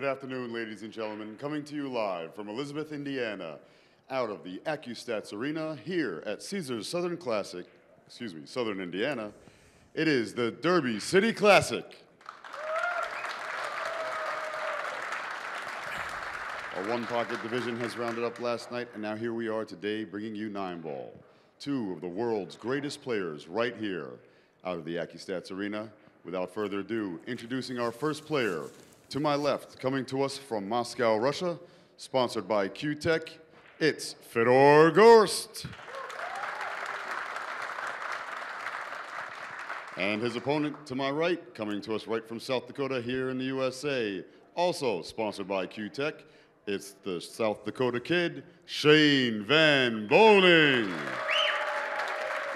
Good afternoon, ladies and gentlemen. Coming to you live from Elizabeth, Indiana, out of the Accu-Stats Arena here at Caesars Southern Classic, excuse me, Southern Indiana. It is the Derby City Classic. A 1-Pocket division has rounded up last night, and now here we are today bringing you 9-Ball. Two of the world's greatest players right here out of the Accu-Stats Arena. Without further ado, introducing our first player to my left, coming to us from Moscow, Russia, sponsored by Q-Tech, it's Fedor Gorst. And his opponent to my right, coming to us right from South Dakota here in the USA, also sponsored by Q-Tech, it's the South Dakota kid, Shane Van Boening.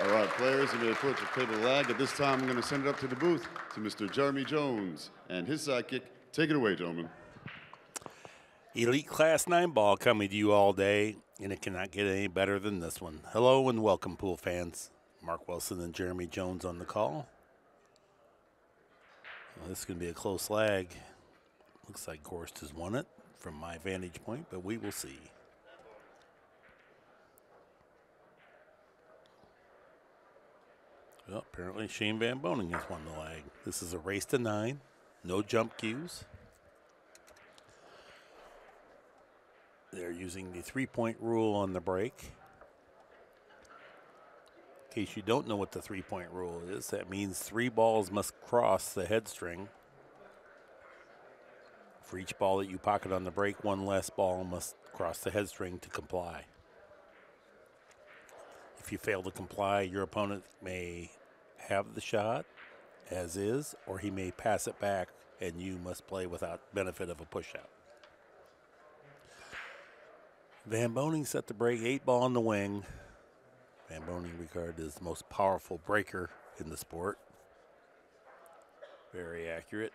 All right, players, I'm going to put the table lag. At this time, I'm going to send it up to the booth to Mr. Jeremy Jones and his sidekick. Take it away, gentlemen. Elite Class 9-Ball coming to you all day, and it cannot get any better than this one. Hello and welcome, pool fans. Mark Wilson and Jeremy Jones on the call. Well, this is going to be a close lag. Looks like Gorst has won it from my vantage point, but we will see. Well, apparently Shane Van Boening has won the lag. This is a race to 9. No jump cues. They're using the 3-point rule on the break. In case you don't know what the 3-point rule is, that means 3 balls must cross the head string. For each ball that you pocket on the break, 1 less ball must cross the head string to comply. If you fail to comply, your opponent may have the shot as is, or he may pass it back, and you must play without benefit of a push-out. Van Boening set the break, 8 ball on the wing. Van Boening regarded as the most powerful breaker in the sport. Very accurate.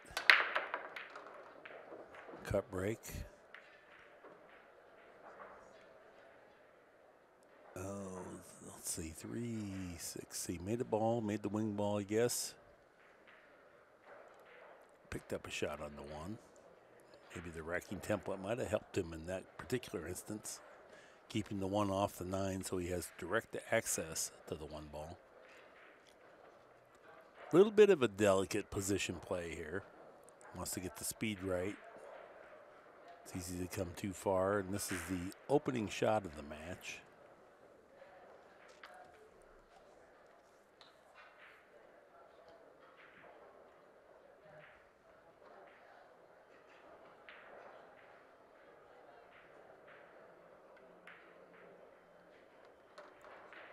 Cut break. Oh, let's see, 3, 6. He made the ball, made the wing ball, yes. Picked up a shot on the 1. Maybe the racking template might have helped him in that particular instance, keeping the 1 off the 9 so he has direct access to the 1 ball. A little bit of a delicate position play here. Wants to get the speed right. It's easy to come too far, and this is the opening shot of the match.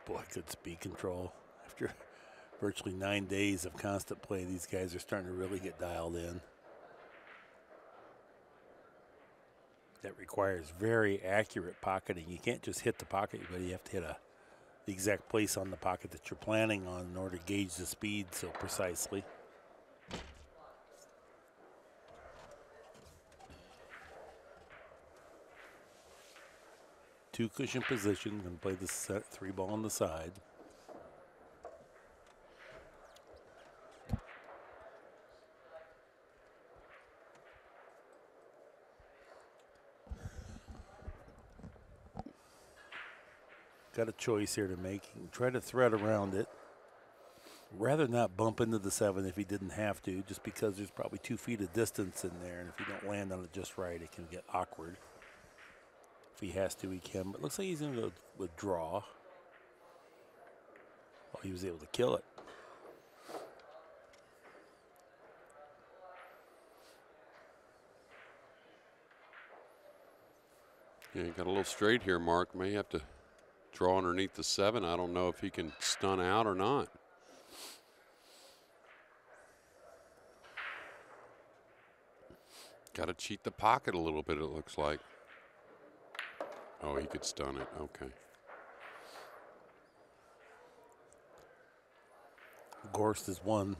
Boy, good speed control. After virtually 9 days of constant play, these guys are starting to really get dialed in. That requires very accurate pocketing. You can't just hit the pocket, but you have to hit the exact place on the pocket that you're planning on in order to gauge the speed so precisely. Two cushion position, gonna play the set, 3 ball on the side. Got a choice here to make. You can try to thread around it. Rather not bump into the 7 if he didn't have to, just because there's probably 2 feet of distance in there, and if you don't land on it just right, it can get awkward. If he has to, he can, but looks like he's going to withdraw. Oh, he was able to kill it. Yeah, he got a little straight here, Mark. May have to draw underneath the 7. I don't know if he can stun out or not. Got to cheat the pocket a little bit, it looks like. Oh, he could stun it, okay. Gorst has won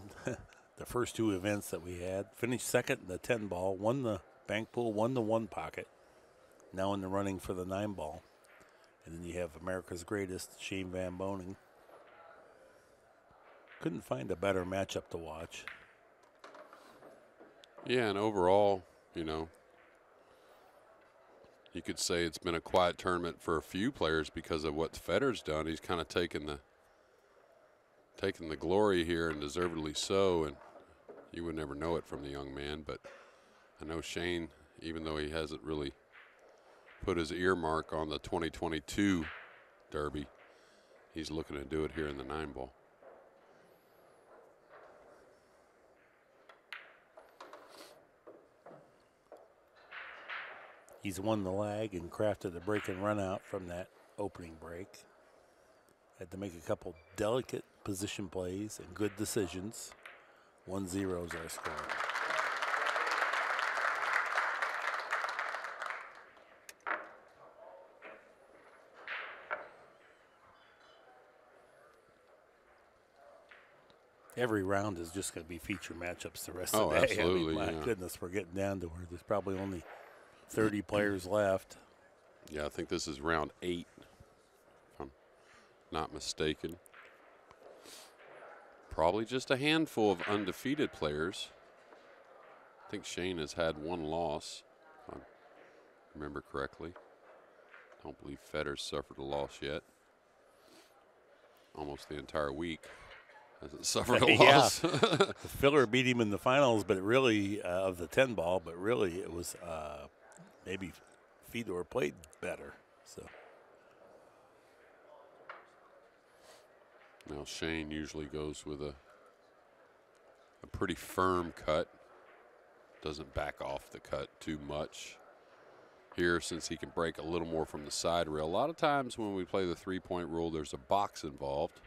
the first 2 events that we had. Finished second in the 10-ball, won the bank pool, won the 1-Pocket. Now in the running for the 9-ball. And then you have America's greatest, Shane Van Boening. Couldn't find a better matchup to watch. Yeah, and overall, you know, you could say it's been a quiet tournament for a few players because of what Fedor's done. He's kind of taken the glory here, and deservedly so, and you would never know it from the young man. But I know Shane, even though he hasn't really put his earmark on the 2022 Derby, he's looking to do it here in the 9-ball. He's won the lag and crafted a break and run out from that opening break. Had to make a couple delicate position plays and good decisions. 1-0 is our score. Every round is just going to be feature matchups the rest of the day. Absolutely, I mean, my goodness, we're getting down to where there's probably only 30 players left. Yeah, I think this is round 8, if I'm not mistaken. Probably just a handful of undefeated players. I think Shane has had one loss, if I remember correctly. I don't believe Fedor's suffered a loss yet. Almost the entire week hasn't suffered a loss. The filler beat him in the finals, but it really, of the 10-ball, but really it was maybe Fedor played better. So. Now Shane usually goes with a pretty firm cut, doesn't back off the cut too much. Here, since he can break a little more from the side rail, a lot of times when we play the three-point rule, there's a box involved.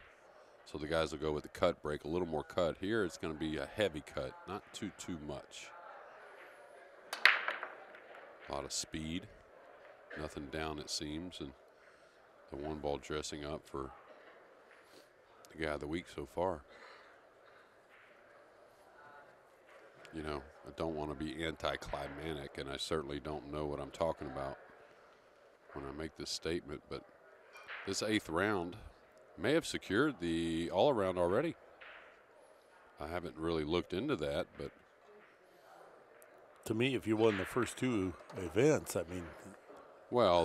So the guys will go with the cut break, a little more cut. Here it's going to be a heavy cut, not too much. A lot of speed, nothing down it seems, and the 1-ball dressing up for the guy of the week so far. You know, I don't want to be anticlimactic, and I certainly don't know what I'm talking about when I make this statement, but this 8th round may have secured the all-around already. I haven't really looked into that, but to me, if you won the first 2 events, I mean, well,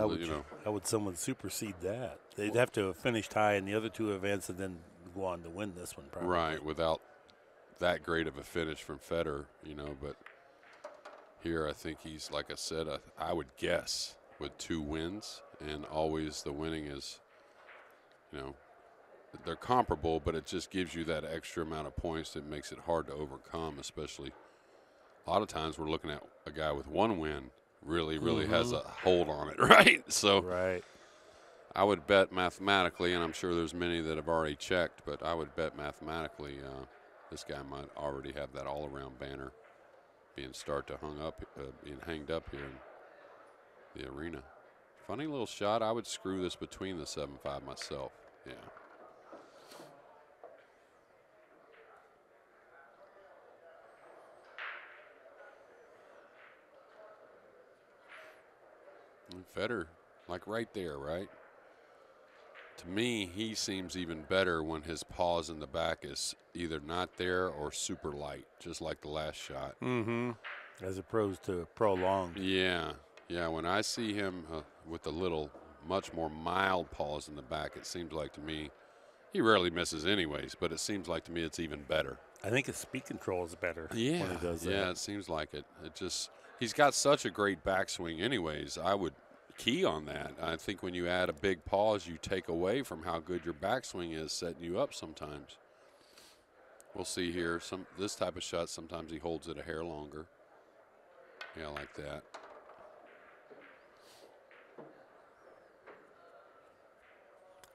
how would someone supersede that? They'd have to have finished high in the other 2 events and then go on to win this one, probably. Right, without that great of a finish from Fedor, you know. But here, I think he's, like I said, I would guess with 2 wins, and always the winning is, you know, they're comparable, but it just gives you that extra amount of points that makes it hard to overcome, especially a lot of times we're looking at a guy with 1 win really has a hold on it, right? So I would bet mathematically, and I'm sure there's many that have already checked, but I would bet mathematically this guy might already have that all-around banner being hanged up here in the arena. Funny little shot. I would screw this between the 7-5 myself. Yeah. Fedor, like right there, right? To me, he seems even better when his pause in the back is either not there or super light, just like the last shot. Mm-hmm. As opposed to prolonged. Yeah. Yeah, when I see him with a little much more mild pause in the back, it seems like to me, he rarely misses anyways, but it seems like to me it's even better. I think his speed control is better when he does that. Yeah, it seems like it. It just, he's got such a great backswing anyways. I would key on that. I think when you add a big pause, you take away from how good your backswing is setting you up sometimes. We'll see here. This type of shot, sometimes he holds it a hair longer. Yeah, like that.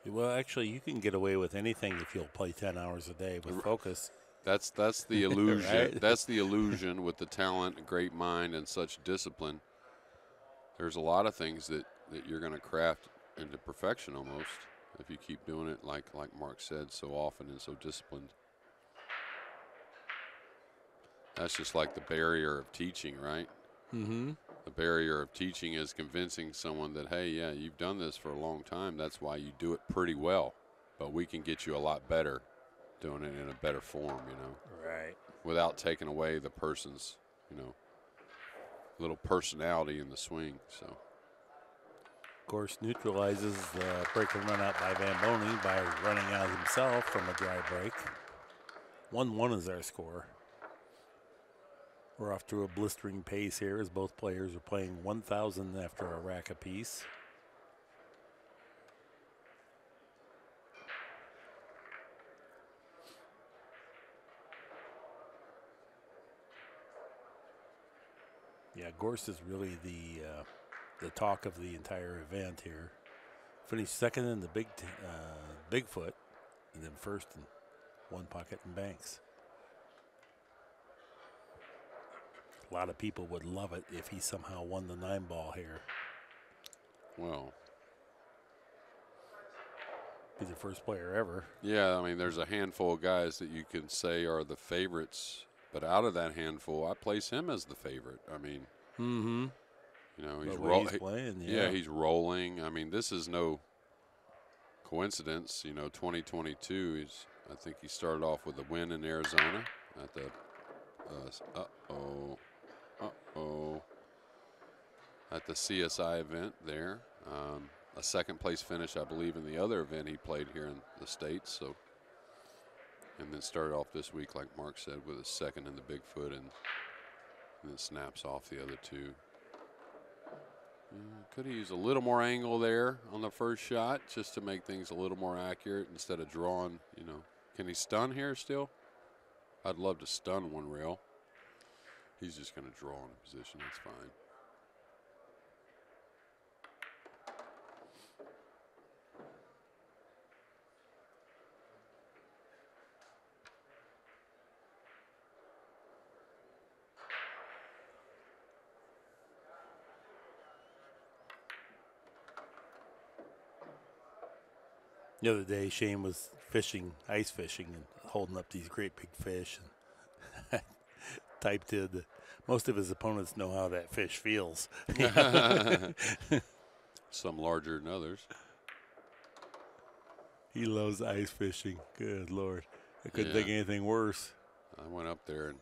Well, actually, you can get away with anything if you'll play 10 hours a day with focus. That's the illusion. Right? That's the illusion with the talent, great mind, and such discipline. There's a lot of things that you're going to craft into perfection almost if you keep doing it like Mark said so often and so disciplined. That's just like the barrier of teaching, right? Mm-hmm. The barrier of teaching is convincing someone that, hey, yeah, you've done this for a long time. That's why you do it pretty well. But we can get you a lot better doing it in a better form, you know. Right. Without taking away the person's, you know, little personality in the swing. So Gorst neutralizes the break and run out by Van Boening by running out himself from a dry break. 1-1 is our score. We're off to a blistering pace here as both players are playing 1,000 after a rack apiece. Yeah, Gorst is really the talk of the entire event here. Finished second in the Bigfoot, and then first in 1-Pocket and Banks. A lot of people would love it if he somehow won the 9-ball here. Well, be the first player ever. Yeah, I mean, there's a handful of guys that you can say are the favorites. But out of that handful, I place him as the favorite. I mean, you know, he's playing, yeah, he's rolling. I mean, this is no coincidence. You know, 2022 is. I think he started off with a win in Arizona at the. At the CSI event there, a second place finish, I believe, in the other event he played here in the States. So. And then started off this week, like Mark said, with a second in the Bigfoot, and then snaps off the other two. Could have used a little more angle there on the first shot just to make things a little more accurate instead of drawing, you know. Can he stun here still? I'd love to stun one rail. He's just going to draw in a position. That's fine. The other day, Shane was fishing, ice fishing, and holding up these great big fish. And typed in, most of his opponents know how that fish feels. Some larger than others. He loves ice fishing. Good Lord. I couldn't think of anything worse. I went up there and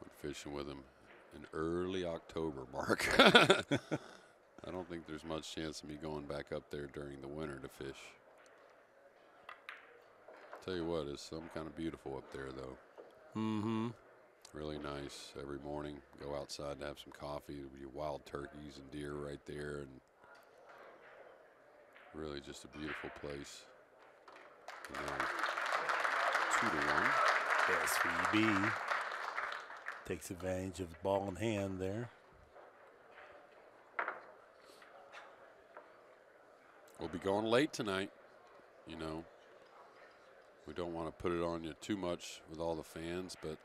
went fishing with him in early October, Mark. I don't think there's much chance of me going back up there during the winter to fish. Tell you what, it's some kind of beautiful up there, though. Really nice. Every morning, go outside to have some coffee. There'll be wild turkeys and deer right there, and really just a beautiful place. And then 2-1. SVB takes advantage of the ball in hand there. We'll be going late tonight, you know. We don't want to put it on you too much with all the fans, but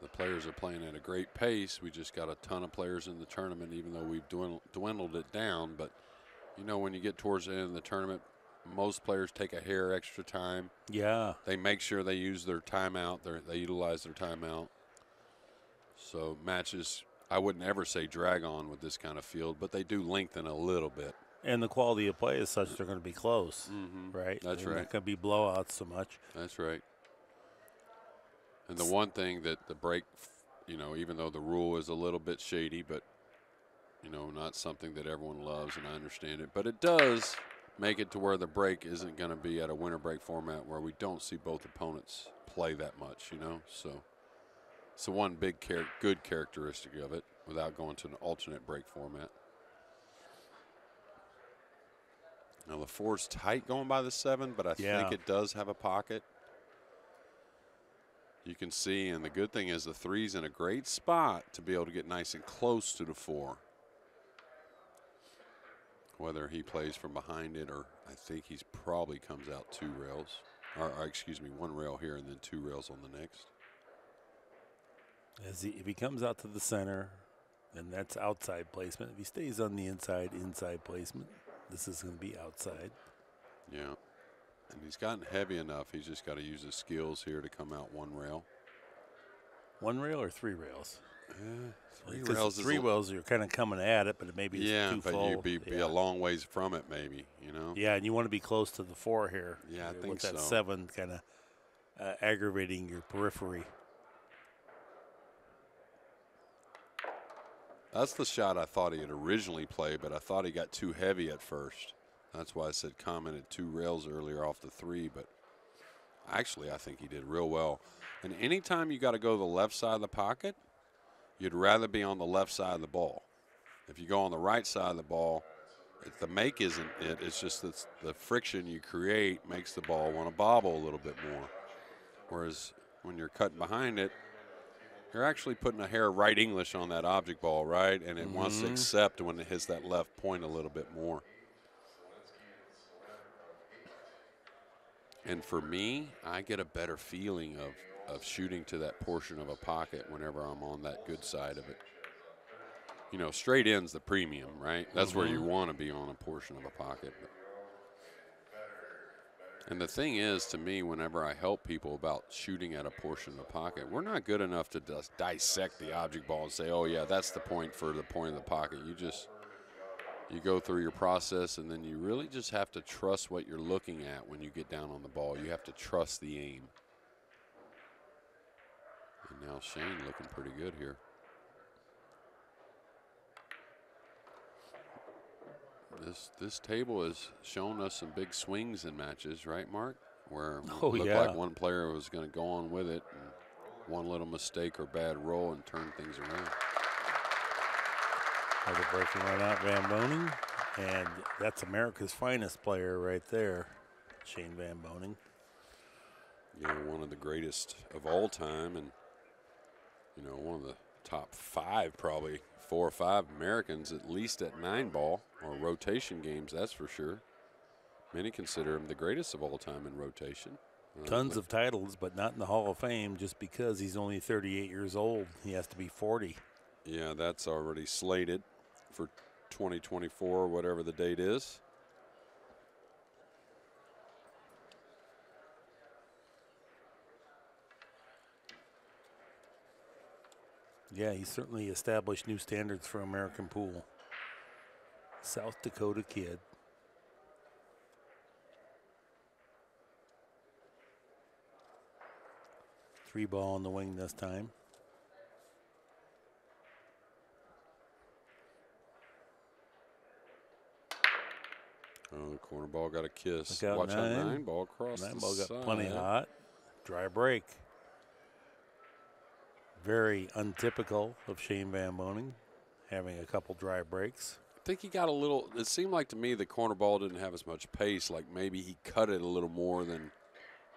the players are playing at a great pace. We just got a ton of players in the tournament, even though we've dwindled it down. But, you know, when you get towards the end of the tournament, most players take a hair extra time. Yeah. They make sure they use their timeout. They utilize their timeout. So matches, I wouldn't ever say drag on with this kind of field, but they do lengthen a little bit. And the quality of play is such they're going to be close, right? That's right. They're not going to be blowouts so much. That's right. And the one thing that the break, you know, even though the rule is a little bit shady, but, you know, not something that everyone loves, and I understand it. But it does make it to where the break isn't going to be at a winter break format where we don't see both opponents play that much, you know. So it's the one big good characteristic of it without going to an alternate break format. Now, the four's tight going by the 7, but I think it does have a pocket. You can see, and the good thing is the 3's in a great spot to be able to get nice and close to the 4. Whether he plays from behind it or I think he's probably comes out 2 rails. Or excuse me, 1 rail here and then 2 rails on the next. As he, if he comes out to the center, then that's outside placement. If he stays on the inside, inside placement. This is going to be outside. Yeah. And he's gotten heavy enough. He's just got to use his skills here to come out 1 rail. 1 rail or 3 rails? Three rails. 3 rails, you're kind of coming at it, but it maybe it's twofold. Yeah, but you'd be a long ways from it maybe, you know. Yeah, and you want to be close to the 4 here. Yeah, I think with that 7 kind of aggravating your periphery. That's the shot I thought he had originally played, but I thought he got too heavy at first. That's why I said commented two rails earlier off the three, but actually I think he did real well. And anytime you got to go to the left side of the pocket, you'd rather be on the left side of the ball. If you go on the right side of the ball, the make isn't it. It's just that the friction you create makes the ball want to bobble a little bit more. Whereas when you're cutting behind it, you're actually putting a hair right English on that object ball, right? And it wants to accept when it hits that left point a little bit more. And for me, I get a better feeling of shooting to that portion of a pocket whenever I'm on that good side of it. You know, straight in's the premium, right? That's where you want to be on a portion of a pocket. And the thing is, to me, whenever I help people about shooting at a portion of the pocket, we're not good enough to just dissect the object ball and say, oh, yeah, that's the point for the point of the pocket. You just, you go through your process, and then you really just have to trust what you're looking at when you get down on the ball. You have to trust the aim. And now Shane looking pretty good here. This table has shown us some big swings in matches, right, Mark? Where it looked like one player was going to go on with it, and one little mistake or bad roll and turn things around. Another breaking right out, Van Boening, and that's America's finest player right there, Shane Van Boening. You know, one of the greatest of all time, and you know, one of the top five, probably 4 or 5 Americans, at least at 9-ball or rotation games, that's for sure. Many consider him the greatest of all time in rotation. Tons of titles, but not in the Hall of Fame just because he's only 38 years old. He has to be 40. Yeah, that's already slated for 2024, whatever the date is. Yeah, he certainly established new standards for American pool. South Dakota kid. Three ball on the wing this time. Oh, the corner ball got a kiss. Watch out, 9-ball cross. 9-ball got plenty hot. Dry break. Very untypical of Shane Van Boening, having a couple dry breaks. I think he got a little, it seemed like to me the corner ball didn't have as much pace, like maybe he cut it a little more than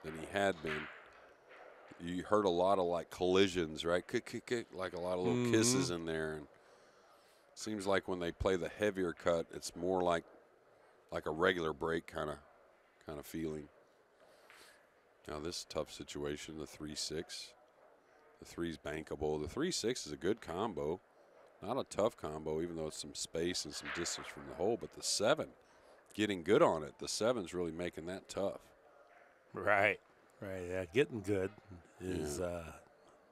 he had been. You heard a lot of like collisions, right? Kick, kick, kick, like a lot of little kisses in there. And it seems like when they play the heavier cut, it's more like a regular break kind of feeling. Now this is a tough situation, the 3-6. The three's bankable. The 3-6 is a good combo. Not a tough combo, even though it's some space and some distance from the hole, but the 7 getting good on it. The 7's really making that tough. Right, right. Yeah, getting good is a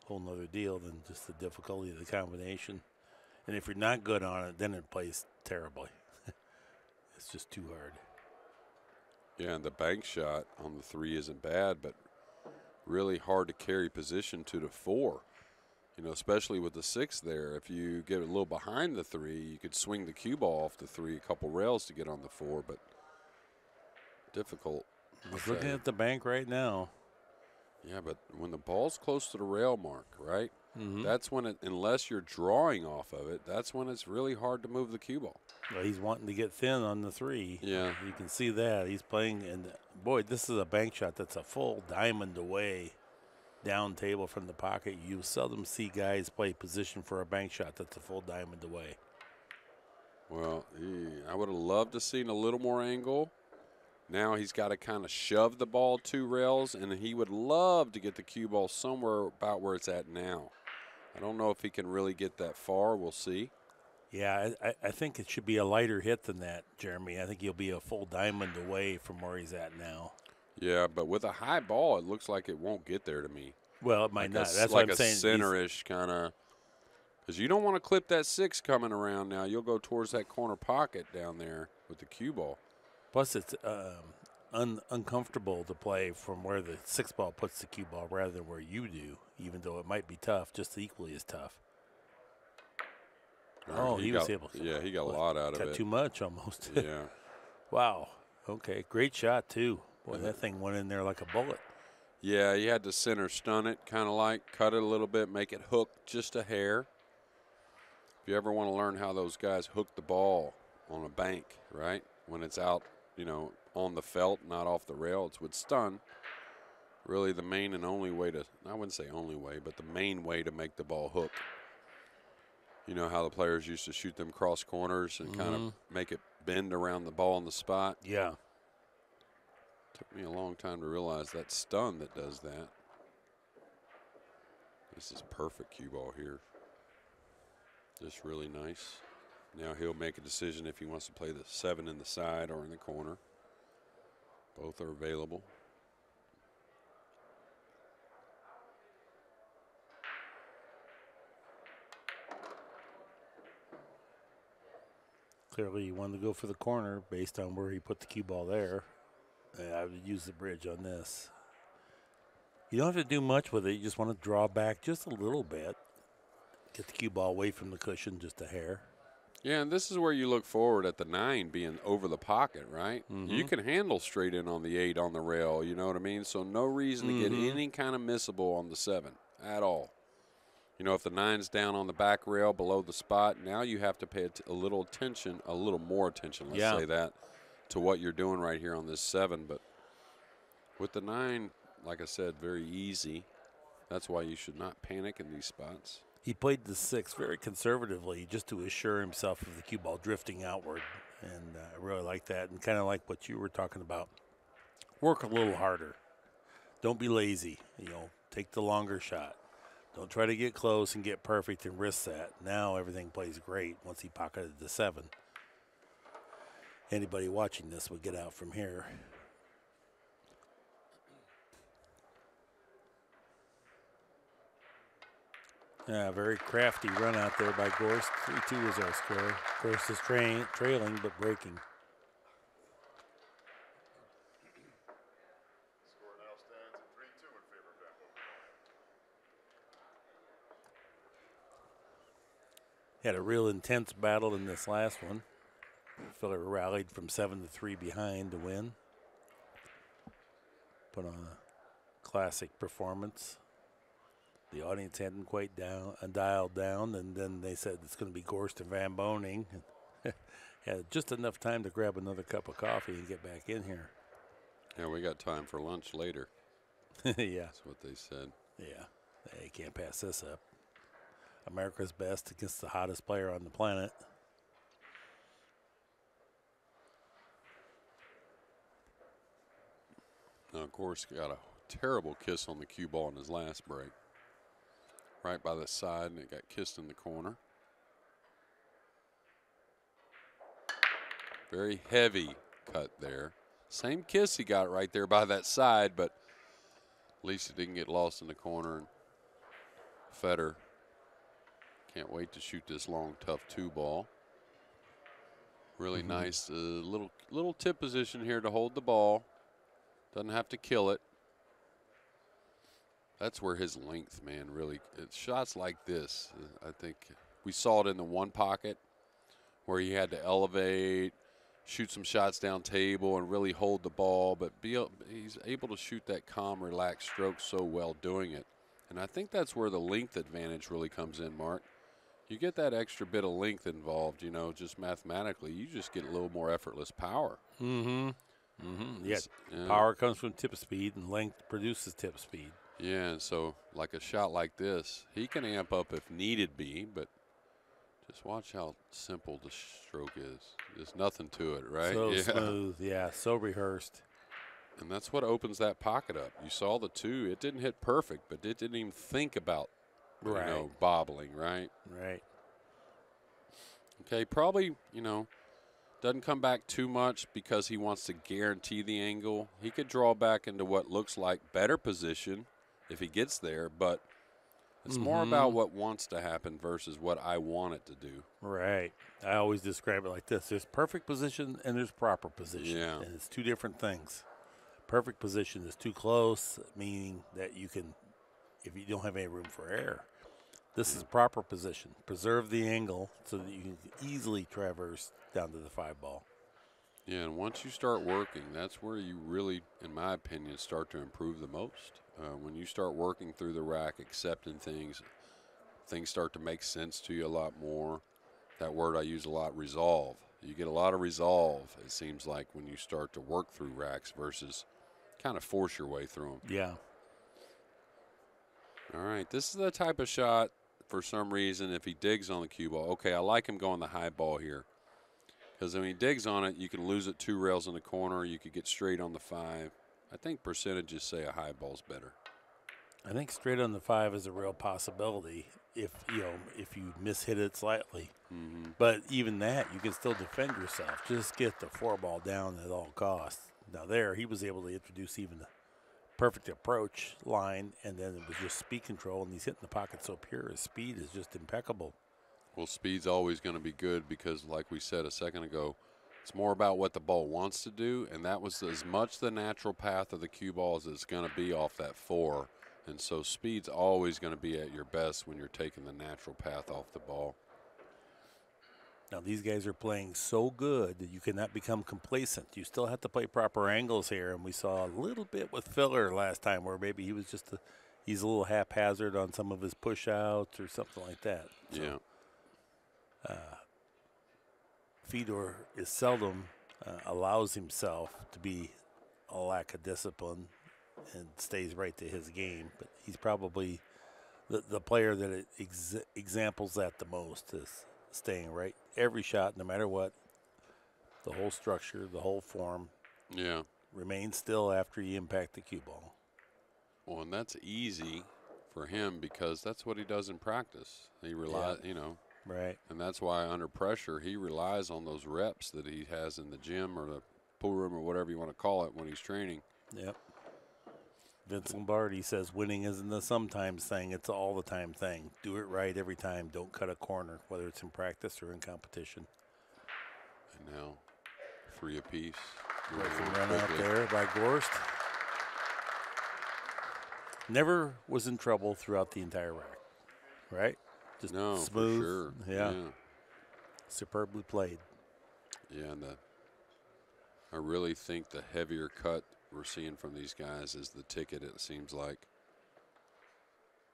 whole nother deal than just the difficulty of the combination. And if you're not good on it, then it plays terribly. It's just too hard. Yeah, and the bank shot on the 3 isn't bad, but really hard to carry position to the 4, you know, especially with the 6 there. If you get a little behind the 3, you could swing the cue ball off the 3 a couple rails to get on the 4, but difficult. I was looking at the bank right now. Yeah, but when the ball's close to the rail, Mark, right? That's when it, unless you're drawing off of it, that's when it's really hard to move the cue ball. Well, he's wanting to get thin on the 3. Yeah. You can see that. He's playing, and boy, this is a bank shot that's a full diamond away down table from the pocket. You seldom see guys play position for a bank shot that's a full diamond away. Well, I would have loved to have seen a little more angle. Now he's got to kind of shove the ball 2 rails, and he would love to get the cue ball somewhere about where it's at now. I don't know if he can really get that far. We'll see. Yeah, I think it should be a lighter hit than that, Jeremy. I think he'll be a full diamond away from where he's at now. Yeah, but with a high ball, it looks like it won't get there to me. Well, it might not. That's what I'm saying. Like a center-ish kind of. Because you don't want to clip that 6 coming around now. You'll go towards that corner pocket down there with the cue ball. Plus, it's uncomfortable to play from where the 6-ball puts the cue ball rather than where you do, even though it might be tough, just equally as tough. Oh, he was able to. Yeah, he got a lot out of it. Got too much almost. Yeah. Wow. Okay, great shot, too. Boy, that thing went in there like a bullet. Yeah, you had to center stun it, kind of like cut it a little bit, make it hook just a hair. If you ever want to learn how those guys hook the ball on a bank, right, when it's out, you know, on the felt, not off the rail, it's with stun. Really the main and only way to, I wouldn't say only way, but the main way to make the ball hook. You know how the players used to shoot them cross corners and kind of make it bend around the ball in the spot? Yeah. Took me a long time to realize that stun that does that. This is perfect cue ball here. Just really nice. Now he'll make a decision if he wants to play the 7 in the side or in the corner. Both are available. Clearly he wanted to go for the corner based on where he put the cue ball there. And I would use the bridge on this. You don't have to do much with it. You just want to draw back just a little bit. Get the cue ball away from the cushion just a hair. Yeah, and this is where you look forward at the 9 being over the pocket, right? Mm-hmm. You can handle straight in on the 8 on the rail, you know what I mean? So no reason to get any kind of missable on the 7 at all. You know, if the 9's down on the back rail below the spot, now you have to pay a little attention, a little more attention, let's say that, to what you're doing right here on this 7. But with the 9, like I said, very easy. That's why you should not panic in these spots. He played the 6 very conservatively just to assure himself of the cue ball drifting outward. And I really like that, and kind of like what you were talking about. Work a little harder. Don't be lazy. You know, take the longer shot. Don't try to get close and get perfect and risk that. Now everything plays great once he pocketed the 7. Anybody watching this would get out from here. Yeah, very crafty run out there by Gorst. 3-2 is our score. Gorst is trailing but breaking. Had a real intense battle in this last one. Filler rallied from 7 to 3 behind to win. Put on a classic performance. The audience hadn't quite dialed down, and then they said it's going to be Gorst and Van Boening. Had just enough time to grab another cup of coffee and get back in here. Yeah, we got time for lunch later. That's what they said. Yeah, they can't pass this up. America's best against the hottest player on the planet. Now, of course, got a terrible kiss on the cue ball in his last break. Right by the side, and it got kissed in the corner. Very heavy cut there. Same kiss he got right there by that side, but at least it didn't get lost in the corner. And Fedor can't wait to shoot this long, tough 2 ball. Really nice little tip position here to hold the ball. Doesn't have to kill it. That's where his length, man, really, it's shots like this. I think we saw it in the 1-Pocket where he had to elevate, shoot some shots down table, and really hold the ball. But he's able to shoot that calm, relaxed stroke so well doing it. And I think that's where the length advantage really comes in, Mark. You get that extra bit of length involved, you know, just mathematically. You just get a little more effortless power. Yeah, power comes from tip speed, and length produces tip speed. Yeah, and so like a shot like this, he can amp up if needed be, but just watch how simple the stroke is. There's nothing to it, right? So smooth, yeah, so rehearsed. And that's what opens that pocket up. You saw the 2. It didn't hit perfect, but it didn't even think about, you know, bobbling, right? Right. Okay, probably, you know, doesn't come back too much because he wants to guarantee the angle. He could draw back into what looks like better position if he gets there, but it's more about what wants to happen versus what I want it to do. Right. I always describe it like this. There's perfect position and there's proper position. Yeah. And it's two different things. Perfect position is too close, meaning that you can, if you don't have any room for air. This is proper position. Preserve the angle so that you can easily traverse down to the 5-ball. Yeah, and once you start working, that's where you really, in my opinion, start to improve the most. When you start working through the rack, accepting things, things start to make sense to you a lot more. That word I use a lot, resolve. You get a lot of resolve, it seems like, when you start to work through racks versus kind of force your way through them. Yeah. All right, this is the type of shot, for some reason, if he digs on the cue ball. Okay, I like him going the high ball here. Because when he digs on it, you can lose it 2 rails in the corner. You could get straight on the 5. I think percentages say a high ball's better. I think straight on the 5 is a real possibility if you know, if you mishit it slightly. Mm-hmm. But even that, you can still defend yourself. Just get the 4-ball down at all costs. Now there, he was able to introduce even the perfect approach line, and then it was just speed control, and he's hitting the pocket so pure. His speed is just impeccable. Well, speed's always going to be good because, like we said a second ago, it's more about what the ball wants to do, and that was as much the natural path of the cue ball as it's going to be off that 4. And so speed's always going to be at your best when you're taking the natural path off the ball. Now, these guys are playing so good that you cannot become complacent. You still have to play proper angles here, and we saw a little bit with Filler last time where maybe he was just he's a little haphazard on some of his push-outs or something like that. So, yeah. Fedor is seldom allows himself to be a lack of discipline and stays right to his game, but he's probably the player that it examples that the most is staying right every shot, no matter what. The whole structure, the whole form. Yeah. Remain still after you impact the cue ball. Well, and that's easy for him because that's what he does in practice. He relies, yeah. You know. Right. And that's why under pressure he relies on those reps that he has in the gym or the pool room or whatever you want to call it when he's training. Yep. Vince Lombardi says winning isn't a sometimes thing, it's an all the time thing. Do it right every time. Don't cut a corner, whether it's in practice or in competition. And now, 3 apiece. Run out there by Gorst. Never was in trouble throughout the entire rack, right? Just no, smooth. Sure. Yeah. Superbly played. Yeah, and I really think the heavier cut we're seeing from these guys is the ticket. It seems like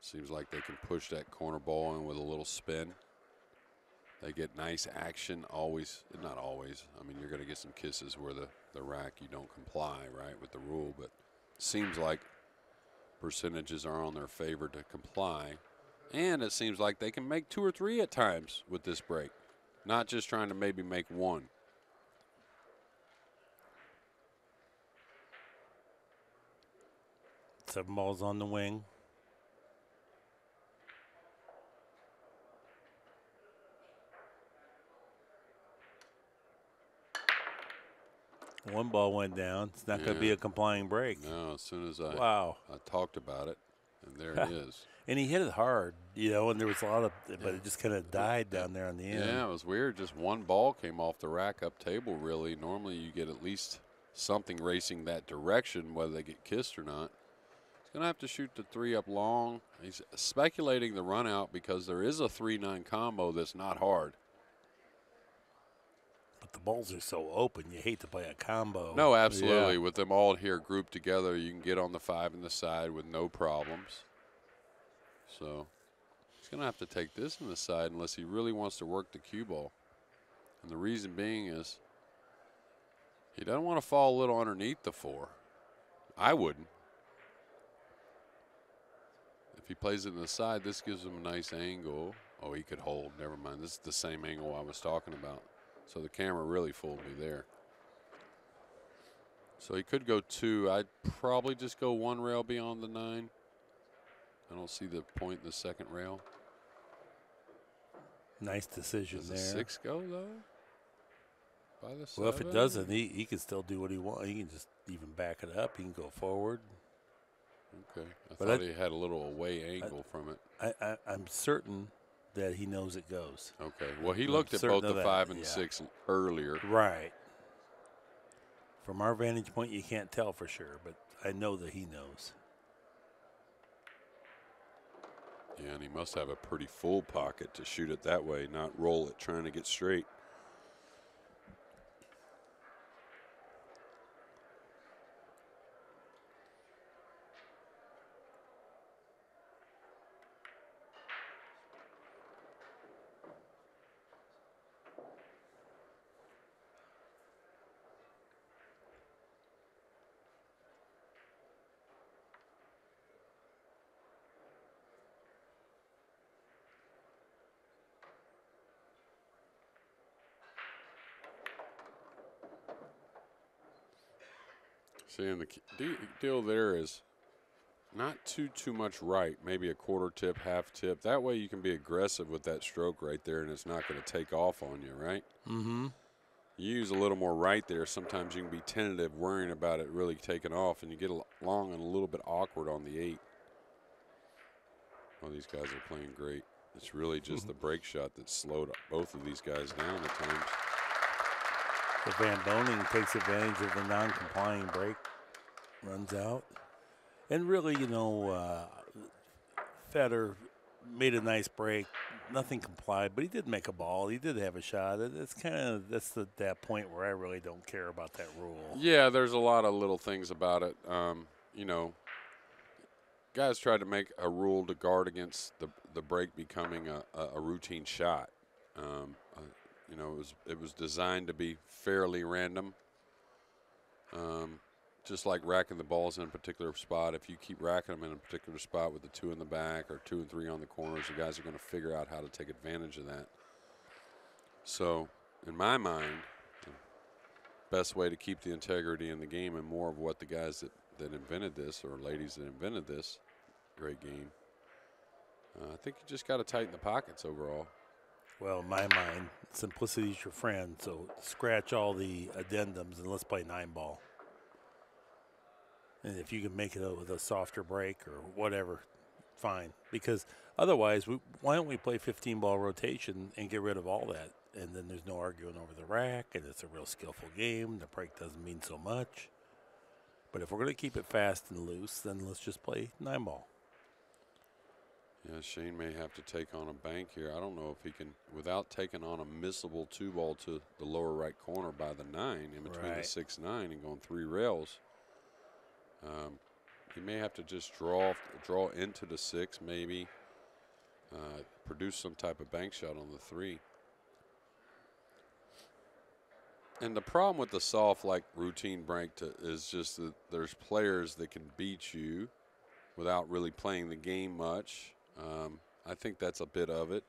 they can push that corner ball in with a little spin. They get nice action always, not always. I mean, you're going to get some kisses where the rack, you don't comply, right, with the rule, but it seems like percentages are on their favor to comply, and it seems like they can make 2 or 3 at times with this break, not just trying to maybe make 1. Seven balls on the wing. One ball went down. It's not going to be a complying break. No, as soon as I talked about it, and there it is. And he hit it hard, you know, and there was a lot of, but it just kind of died down there on the end. Yeah, it was weird. Just one ball came off the rack up table, really. Normally you get at least something racing that direction, whether they get kissed or not. Gonna have to shoot the 3 up long. He's speculating the run out because there is a 3-9 combo that's not hard. But the balls are so open, you hate to play a combo. No, absolutely. Yeah. With them all here grouped together, you can get on the 5 and the side with no problems. So he's gonna have to take this on the side unless he really wants to work the cue ball. And the reason being is he doesn't want to fall a little underneath the 4. I wouldn't. If he plays it in the side, this gives him a nice angle. Oh, he could hold. Never mind. This is the same angle I was talking about. So the camera really fooled me there. So he could go 2. I'd probably just go 1 rail beyond the 9. I don't see the point in the 2nd rail. Nice decision there. Does the 6 go, though? By the 7? Well, if it doesn't, he can still do what he wants. He can just even back it up. He can go forward. Okay, I thought he had a little away angle from it. I'm certain that he knows it goes. Okay, well, he looked at both the 5 and 6 earlier. Right. From our vantage point, you can't tell for sure, but I know that he knows. Yeah, and he must have a pretty full pocket to shoot it that way, not roll it trying to get straight. Seeing the deal there is not too much right, maybe a quarter tip, half tip. That way you can be aggressive with that stroke right there, and it's not going to take off on you, right? Mm-hmm. You use a little more right there. Sometimes you can be tentative, worrying about it really taking off, and you get long and a little bit awkward on the 8. Well, these guys are playing great. It's really just the break shot that slowed both of these guys down at times. So Van Boening takes advantage of the non-complying break, runs out. And really, you know, Fedor made a nice break. Nothing complied, but he did make a ball. He did have a shot. It's kind of that point where I really don't care about that rule. Yeah, there's a lot of little things about it. You know, guys tried to make a rule to guard against the break becoming a routine shot. You know, it was designed to be fairly random. Just like racking the balls in a particular spot. If you keep racking them in a particular spot with the 2 in the back or 2 and 3 on the corners, the guys are going to figure out how to take advantage of that. So, in my mind, the best way to keep the integrity in the game, and more of what the guys that invented this, or ladies that invented this great game, I think you just got to tighten the pockets overall. Well, in my mind, simplicity's your friend, so scratch all the addendums and let's play 9-ball. And if you can make it with a softer break or whatever, fine. Because otherwise, why don't we play 15-ball rotation and get rid of all that? And then there's no arguing over the rack, and it's a real skillful game. The break doesn't mean so much. But if we're going to keep it fast and loose, then let's just play 9-ball. Yeah, Shane may have to take on a bank here. I don't know if he can, without taking on a missable 2-ball to the lower right corner by the 9, in between the 6-9 and going 3 rails. He may have to just draw into the 6, maybe produce some type of bank shot on the 3. And the problem with the soft, like routine break, is just that there's players that can beat you without really playing the game much. I think that's a bit of it.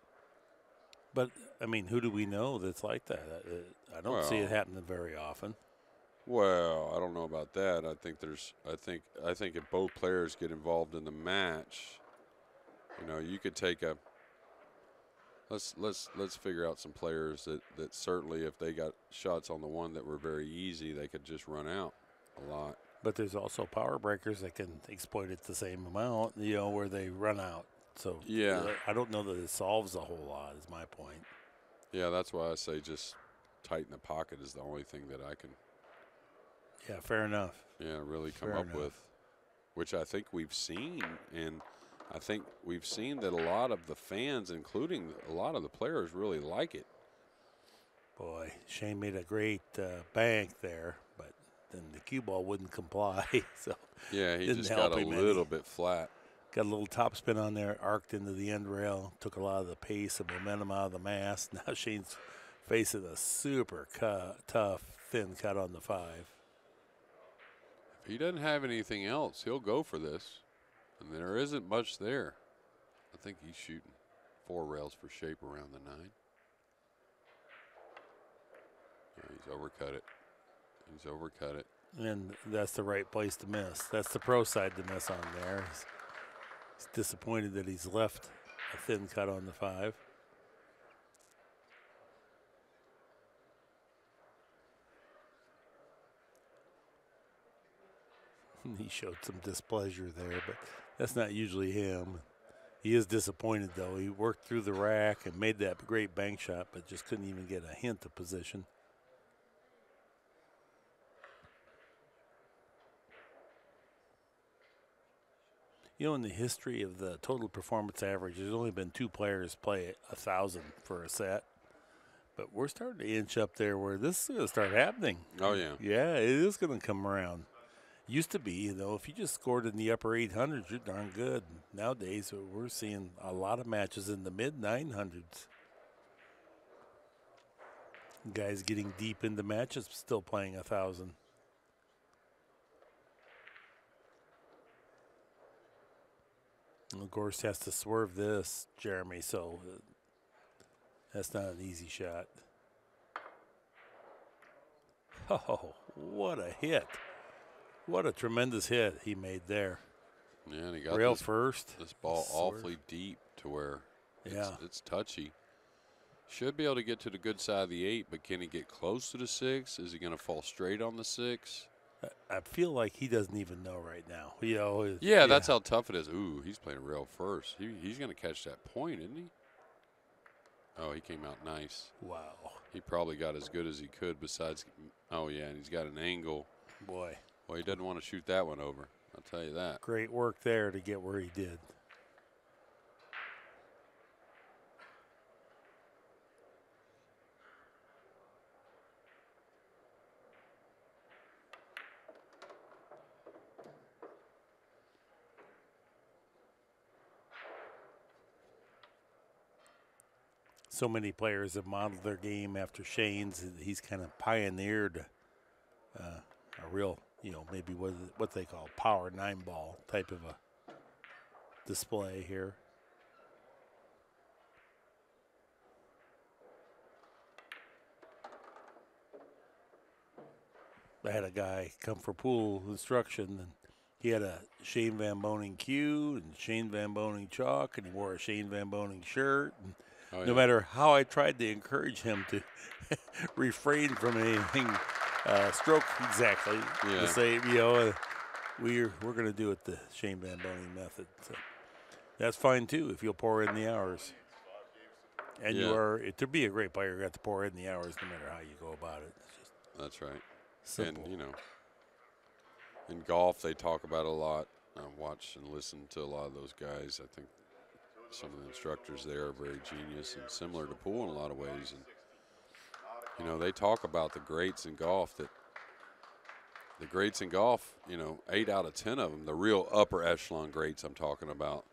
But, I mean, who do we know that's like that? I don't see it happening very often. Well, I don't know about that. I think I think if both players get involved in the match, you know, you could take a let's figure out some players that certainly, if they got shots on the 1 that were very easy, they could just run out a lot. But there's also power breakers that can exploit it the same amount, you know, where they run out. So yeah, I don't know that it solves a whole lot, is my point. Yeah, that's why I say just tighten the pocket is the only thing that I can. Yeah, fair enough. Yeah, really come up with, which I think we've seen, and I think we've seen that a lot of the fans, including a lot of the players, really like it. Boy, Shane made a great bank there, but then the cue ball wouldn't comply. So yeah, he just got a little bit flat. Got a little topspin on there, arced into the end rail, took a lot of the pace and momentum out of the mass. Now Shane's facing a super tough, thin cut on the 5. If he doesn't have anything else, he'll go for this. And there isn't much there. I think he's shooting 4 rails for shape around the 9. Yeah, he's overcut it. He's overcut it. And that's the right place to miss. That's the pro side to miss on there. He's disappointed that he's left a thin cut on the 5. He showed some displeasure there, but that's not usually him. He is disappointed, though. He worked through the rack and made that great bank shot, but just couldn't even get a hint of position. You know, in the history of the total performance average, there's only been two players play 1,000 for a set. But we're starting to inch up there where this is going to start happening. Oh, yeah. Yeah, it is going to come around. Used to be, you know, if you just scored in the upper 800s, you're darn good. Nowadays, we're seeing a lot of matches in the mid-900s. Guys getting deep into matches, still playing 1,000. Gorst has to swerve this, Jeremy, so that's not an easy shot. Oh, what a hit. What a tremendous hit he made there. Yeah, and he got rail first. This ball awfully deep to where it's touchy. Should be able to get to the good side of the 8, but can he get close to the 6? Is he going to fall straight on the 6? I feel like he doesn't even know right now. You know, yeah, that's how tough it is. Ooh, he's playing rail first. He's going to catch that point, isn't he? Oh, he came out nice. Wow. He probably got as good as he could besides – oh, yeah, and he's got an angle. Boy. Well, he doesn't want to shoot that one over. I'll tell you that. Great work there to get where he did. So many players have modeled their game after Shane's. He's kind of pioneered a real, you know, maybe what they call power 9-ball type of a display here. I had a guy come for pool instruction, and he had a Shane Van Boening cue and Shane Van Boening chalk, and he wore a Shane Van Boening shirt. And oh, yeah. No matter how I tried to encourage him to refrain from anything, stroke exactly the same. You know, we're going to do it the Shane Van Boening method. So that's fine too if you'll pour in the hours. And you are to be a great player, you have to pour in the hours no matter how you go about it. It's just that's right. Simple. And you know, in golf they talk about a lot. I watch and listen to a lot of those guys. I think some of the instructors there are very genius and similar to pool in a lot of ways. And, you know, they talk about the greats in golf, that the greats in golf, you know, 8 out of 10 of them, the real upper echelon greats I'm talking about,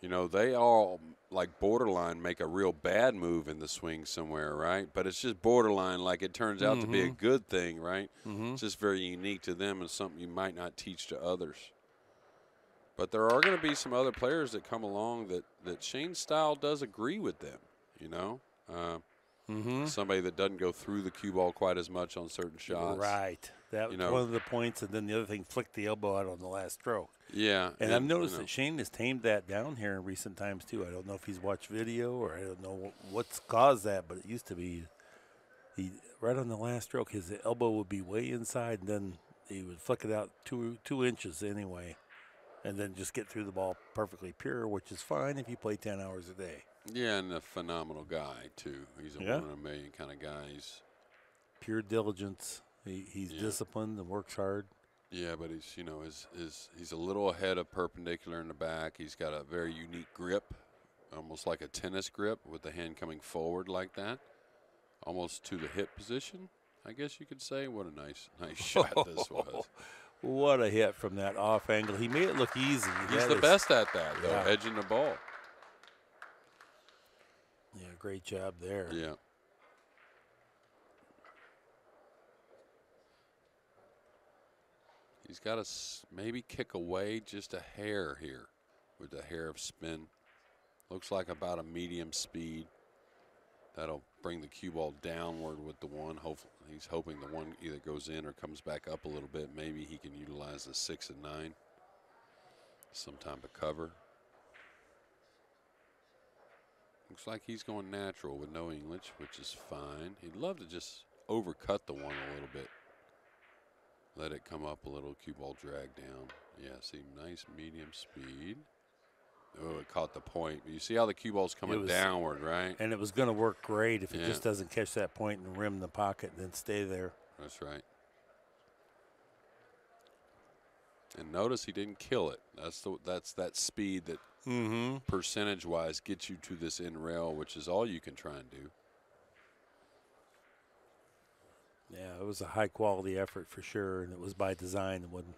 you know, they all like borderline make a real bad move in the swing somewhere, right? But it's just borderline, like it turns out to be a good thing, right? It's just very unique to them and something you might not teach to others. But there are going to be some other players that come along that Shane's style does agree with them, you know. Somebody that doesn't go through the cue ball quite as much on certain shots. Right. That was one of the points, and then the other thing, flick the elbow out on the last stroke. Yeah. And I've noticed that Shane has tamed that down here in recent times, too. I don't know if he's watched video or I don't know what's caused that, but it used to be he right on the last stroke, his elbow would be way inside, and then he would flick it out two inches anyway. And then just get through the ball perfectly pure, which is fine if you play 10 hours a day. Yeah, and a phenomenal guy, too. He's a one-in-a-million kind of guy. He's pure diligence. He's disciplined and works hard. Yeah, but he's, you know, he's a little ahead of perpendicular in the back. He's got a very unique grip, almost like a tennis grip with the hand coming forward like that, almost to the hip position, I guess you could say. What a nice shot this was. What a hit from that off angle. He made it look easy. He's the best at that, though, edging the ball. Yeah, great job there. Yeah. He's got to maybe kick away just a hair here with the hair of spin. Looks like about a medium speed. That'll bring the cue ball downward with the one. Hopefully, he's hoping the one either goes in or comes back up a little bit. Maybe he can utilize the 6 and 9. Some type of cover. Looks like he's going natural with no English, which is fine. He'd love to just overcut the one a little bit. Let it come up a little, cue ball drag down. Yeah, see, nice medium speed. Oh, it caught the point. You see how the cue ball's coming downward, right? And it was going to work great if it just doesn't catch that point and rim the pocket and then stay there. That's right. And notice he didn't kill it. That's that speed that percentage-wise gets you to this end rail, which is all you can try and do. Yeah, it was a high-quality effort for sure, and it was by design. It wasn't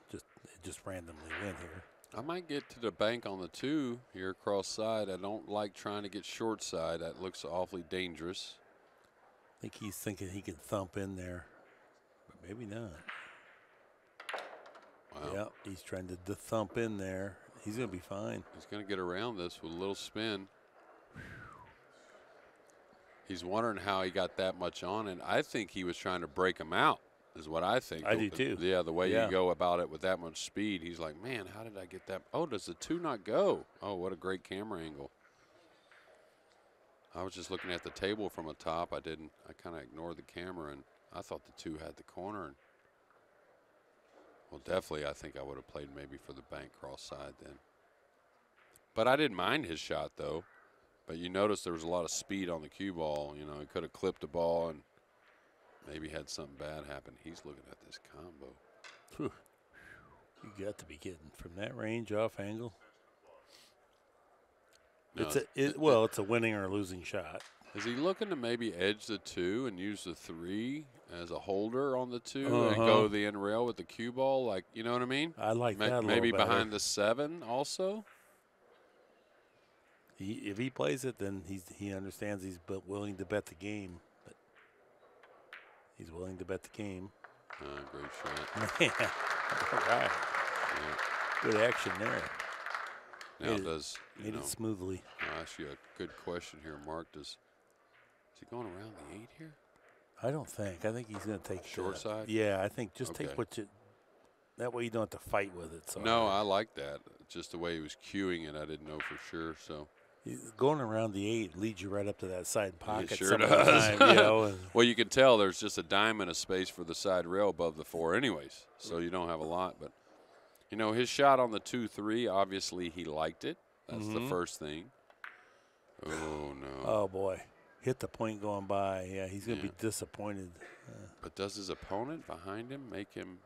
just randomly in here. I might get to the bank on the two here cross side. I don't like trying to get short side. That looks awfully dangerous. I think he's thinking he can thump in there, but maybe not. Wow. Yep, he's trying to thump in there. He's going to be fine. He's going to get around this with a little spin. He's wondering how he got that much on, and I think he was trying to break him out is what I think. I do too. Yeah, the way you go about it with that much speed, he's like, man, how did I get that? Oh, does the two not go? Oh, what a great camera angle. I was just looking at the table from the top. I kind of ignored the camera, and I thought the two had the corner. And well, definitely I think I would have played maybe for the bank cross side then. But I didn't mind his shot, though. But you notice there was a lot of speed on the cue ball. You know, he could have clipped the ball and maybe had something bad happen. He's looking at this combo. Whew. You got to be kidding. From that range off angle. No, it's a winning or losing shot. Is he looking to maybe edge the two and use the three as a holder on the two and go the end rail with the cue ball? Like, you know what I mean? I like that. Maybe behind the seven also. If he plays it, then he understands he's willing to bet the game. But he's willing to bet the game. Great shot. Man. All right. Yeah. Good action there. Now made it smoothly. I'll ask you a good question here, Mark. Is he going around the eight here? I don't think. I think he's going to take short side. Yeah, I think just take what you. That way you don't have to fight with it. So no, I like that. Just the way he was cueing it, I didn't know for sure. So he's going around the eight leads you right up to that side pocket. It sure does. Time, you know, well, you can tell there's just a diamond of space for the side rail above the four, anyways. So you don't have a lot, but. You know, his shot on the 2-3, obviously he liked it. That's the first thing. Oh, no. Oh, boy. Hit the point going by. Yeah, he's going to be disappointed. But does his opponent behind him make him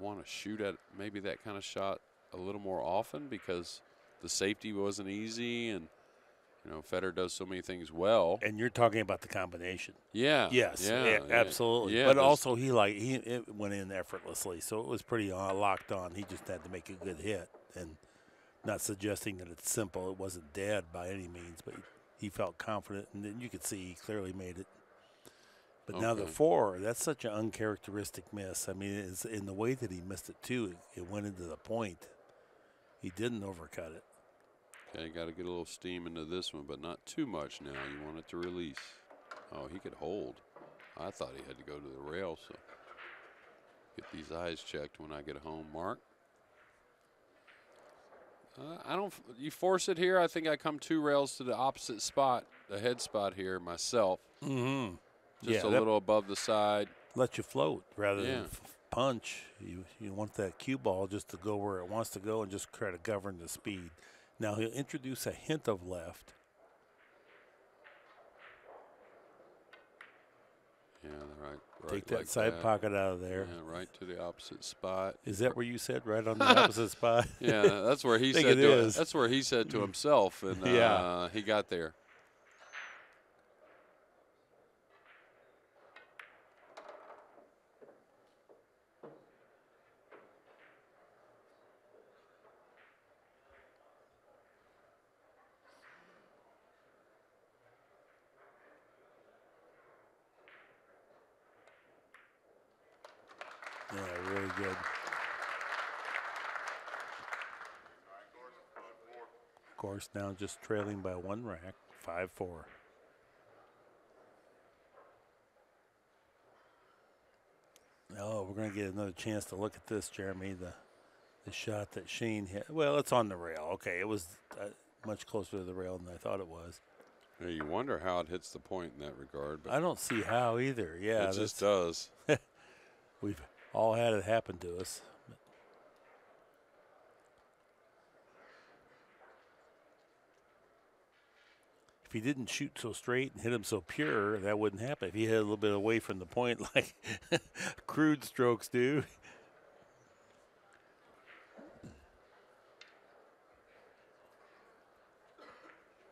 want to shoot at maybe that kind of shot a little more often because the safety wasn't easy and, you know, Fedor does so many things well. And you're talking about the combination. Yeah. Yes. Yeah, absolutely. Yeah, but also it went in effortlessly, so it was pretty locked on. He just had to make a good hit, and not suggesting that it's simple. It wasn't dead by any means, but he felt confident, and then you could see he clearly made it. But now the four, that's such an uncharacteristic miss. I mean, it's in the way that he missed it too. It went into the point. He didn't overcut it. Okay, got to get a little steam into this one, but not too much now. You want it to release. Oh, he could hold. I thought he had to go to the rail, so get these eyes checked when I get home, Mark. I don't. You force it here, I think I come two rails to the opposite spot, the head spot here myself. Just a little above the side. Let you float rather than punch. You want that cue ball just to go where it wants to go and just try to govern the speed. Now he'll introduce a hint of left. Yeah, right. Take that side pocket out of there. Yeah, right to the opposite spot. Is that where you said? Right on the opposite spot. Yeah, that's where he said. That's where he said to himself, and he got there. Yeah, really good. Gorst now just trailing by one rack, 5-4. Oh, we're going to get another chance to look at this, Jeremy. The shot that Shane hit. Well, it's on the rail. Okay, it was much closer to the rail than I thought it was. Yeah, you wonder how it hits the point in that regard. But I don't see how either. Yeah, it just does. We've all had it happen to us. If he didn't shoot so straight and hit him so pure, that wouldn't happen. If he hit a little bit away from the point like crude strokes do.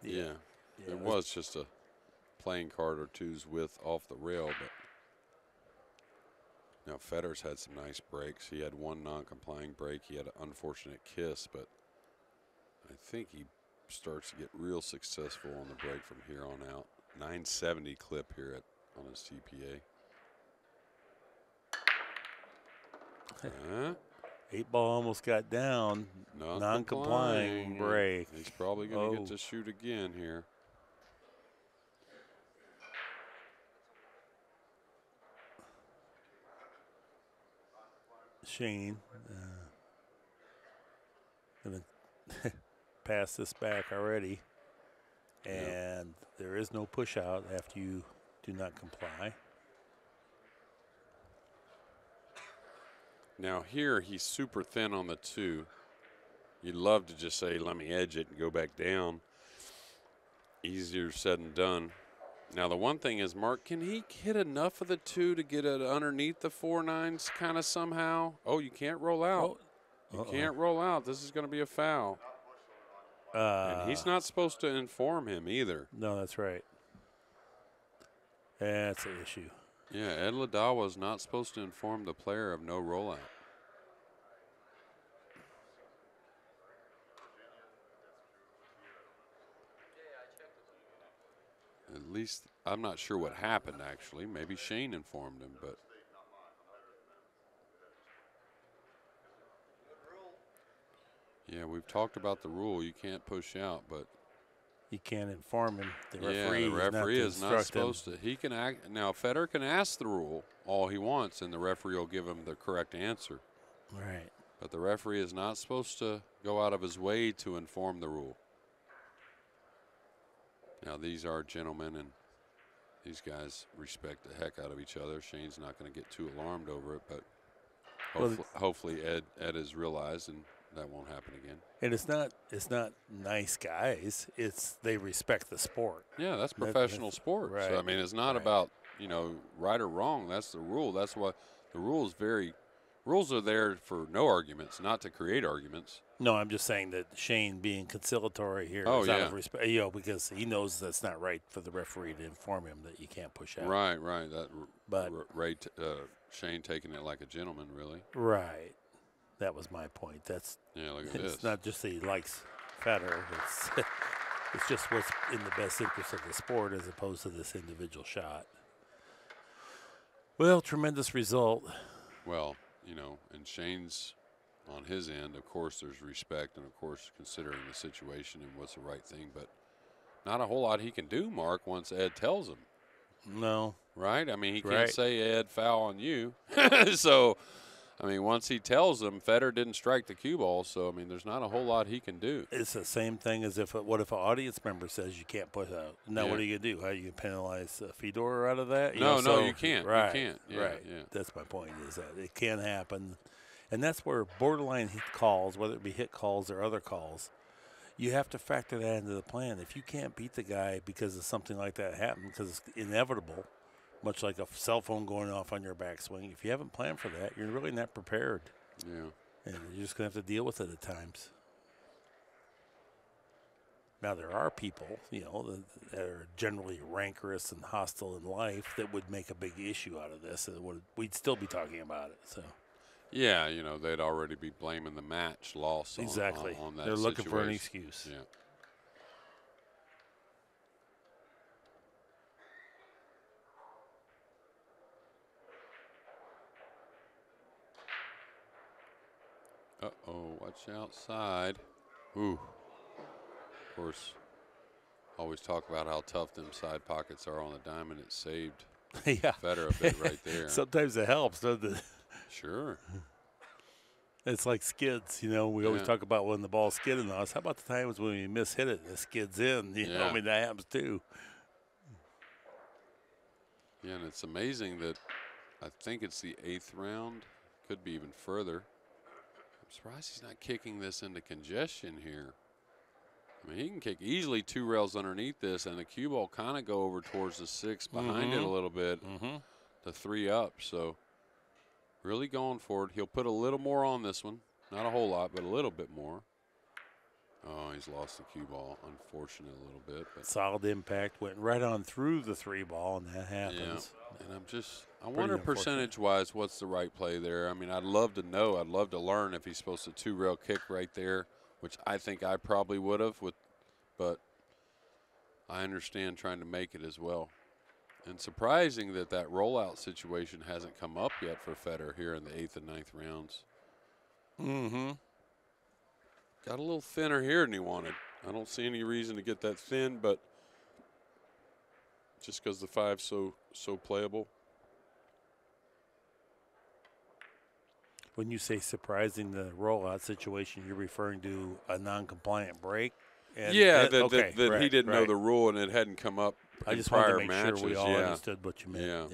Yeah. There was just a playing card or two's width off the rail, but now Fedor's had some nice breaks. He had one non-complying break. He had an unfortunate kiss, but I think he starts to get real successful on the break from here on out. 970 clip here on his TPA. Eight ball almost got down. Non-complying break. He's probably going to get to shoot again here. Shane going to pass this back already. And there is no push out after you do not comply. Now here he's super thin on the two. You'd love to just say, let me edge it and go back down. Easier said than done. Now the one thing is, Mark, can he hit enough of the two to get it underneath the 4-9s kind of somehow? Oh, you can't roll out. You can't roll out. This is going to be a foul. And he's not supposed to inform him either. No, that's right. That's an issue. Yeah, Ed Ladawa is not supposed to inform the player of no rollout. At least, I'm not sure what happened, actually. Maybe Shane informed him, but. Yeah, we've talked about the rule. You can't push out, but. He can't inform him. The referee, the referee is not supposed to. He can act now. Fedor can ask the rule all he wants, and the referee will give him the correct answer. Right. But the referee is not supposed to go out of his way to inform the rule. Now these are gentlemen, and these guys respect the heck out of each other. Shane's not going to get too alarmed over it, but hopefully Ed has realized and. That won't happen again. And it's not nice guys. It's they respect the sport. Yeah, that's professional sport. Right. So, I mean, it's not about, you know, right or wrong. That's the rule. That's why the rules are there for no arguments, not to create arguments. No, I'm just saying that Shane being conciliatory here is out of respect, you know, because he knows that's not right for the referee to inform him that you can't push out. Right, right. That Shane taking it like a gentleman, really. Right. That was my point. That's look at this. It's not just that he likes Fedor. It's it's just what's in the best interest of the sport as opposed to this individual shot. Well, tremendous result. Well, you know, and Shane's on his end. Of course, there's respect, and of course, considering the situation and what's the right thing. But not a whole lot he can do, Mark. Once Ed tells him. No. Right. I mean, he can't say, Ed, foul on you. So. I mean, once he tells them, Fedor didn't strike the cue ball, so, I mean, there's not a whole lot he can do. It's the same thing as if, what if an audience member says you can't push out? Now, what are you going to do? How are you going to penalize Fedor out of that? No, you can't. Right. You can't. Yeah, right. Yeah. That's my point, is that it can happen. And that's where borderline hit calls, whether it be hit calls or other calls, you have to factor that into the plan. If you can't beat the guy because of something like that happened, because it's inevitable, much like a cell phone going off on your backswing. If you haven't planned for that, you're really not prepared. Yeah. And you're just going to have to deal with it at times. Now, there are people, you know, that are generally rancorous and hostile in life that would make a big issue out of this. We'd still be talking about it. So. Yeah, you know, they'd already be blaming the match loss on that situation. They're looking for an excuse. Yeah. Uh-oh, watch outside. Ooh. Of course, always talk about how tough them side pockets are on the diamond. It saved Fedor a bit right there. Sometimes it helps, doesn't it? Sure. It's like skids, you know. We always talk about when the ball's skidding us. How about the times when we mishit it and it skids in? You know, I mean, that happens too. Yeah, and it's amazing that I think it's the 8th round. Could be even further. Surprised he's not kicking this into congestion here. I mean, he can kick easily two rails underneath this, and the cue ball kind of go over towards the 6 behind it a little bit, the 3 up. So really going for it. He'll put a little more on this one. Not a whole lot, but a little bit more. Oh, he's lost the cue ball. Unfortunate a little bit. But solid impact. Went right on through the three ball, and that happens. Yeah. And I wonder percentage-wise what's the right play there. I mean, I'd love to know. I'd love to learn if he's supposed to two-rail kick right there, which I think I probably would have. But I understand trying to make it as well. And surprising that that rollout situation hasn't come up yet for Fedor here in the 8th and 9th rounds. Mm-hmm. Got a little thinner here than he wanted. I don't see any reason to get that thin, but just because the five's so playable. When you say surprising the rollout situation, you're referring to a non-compliant break? And yeah, that he didn't know the rule and it hadn't come up in prior matches. I just wanted to make sure we all understood what you meant.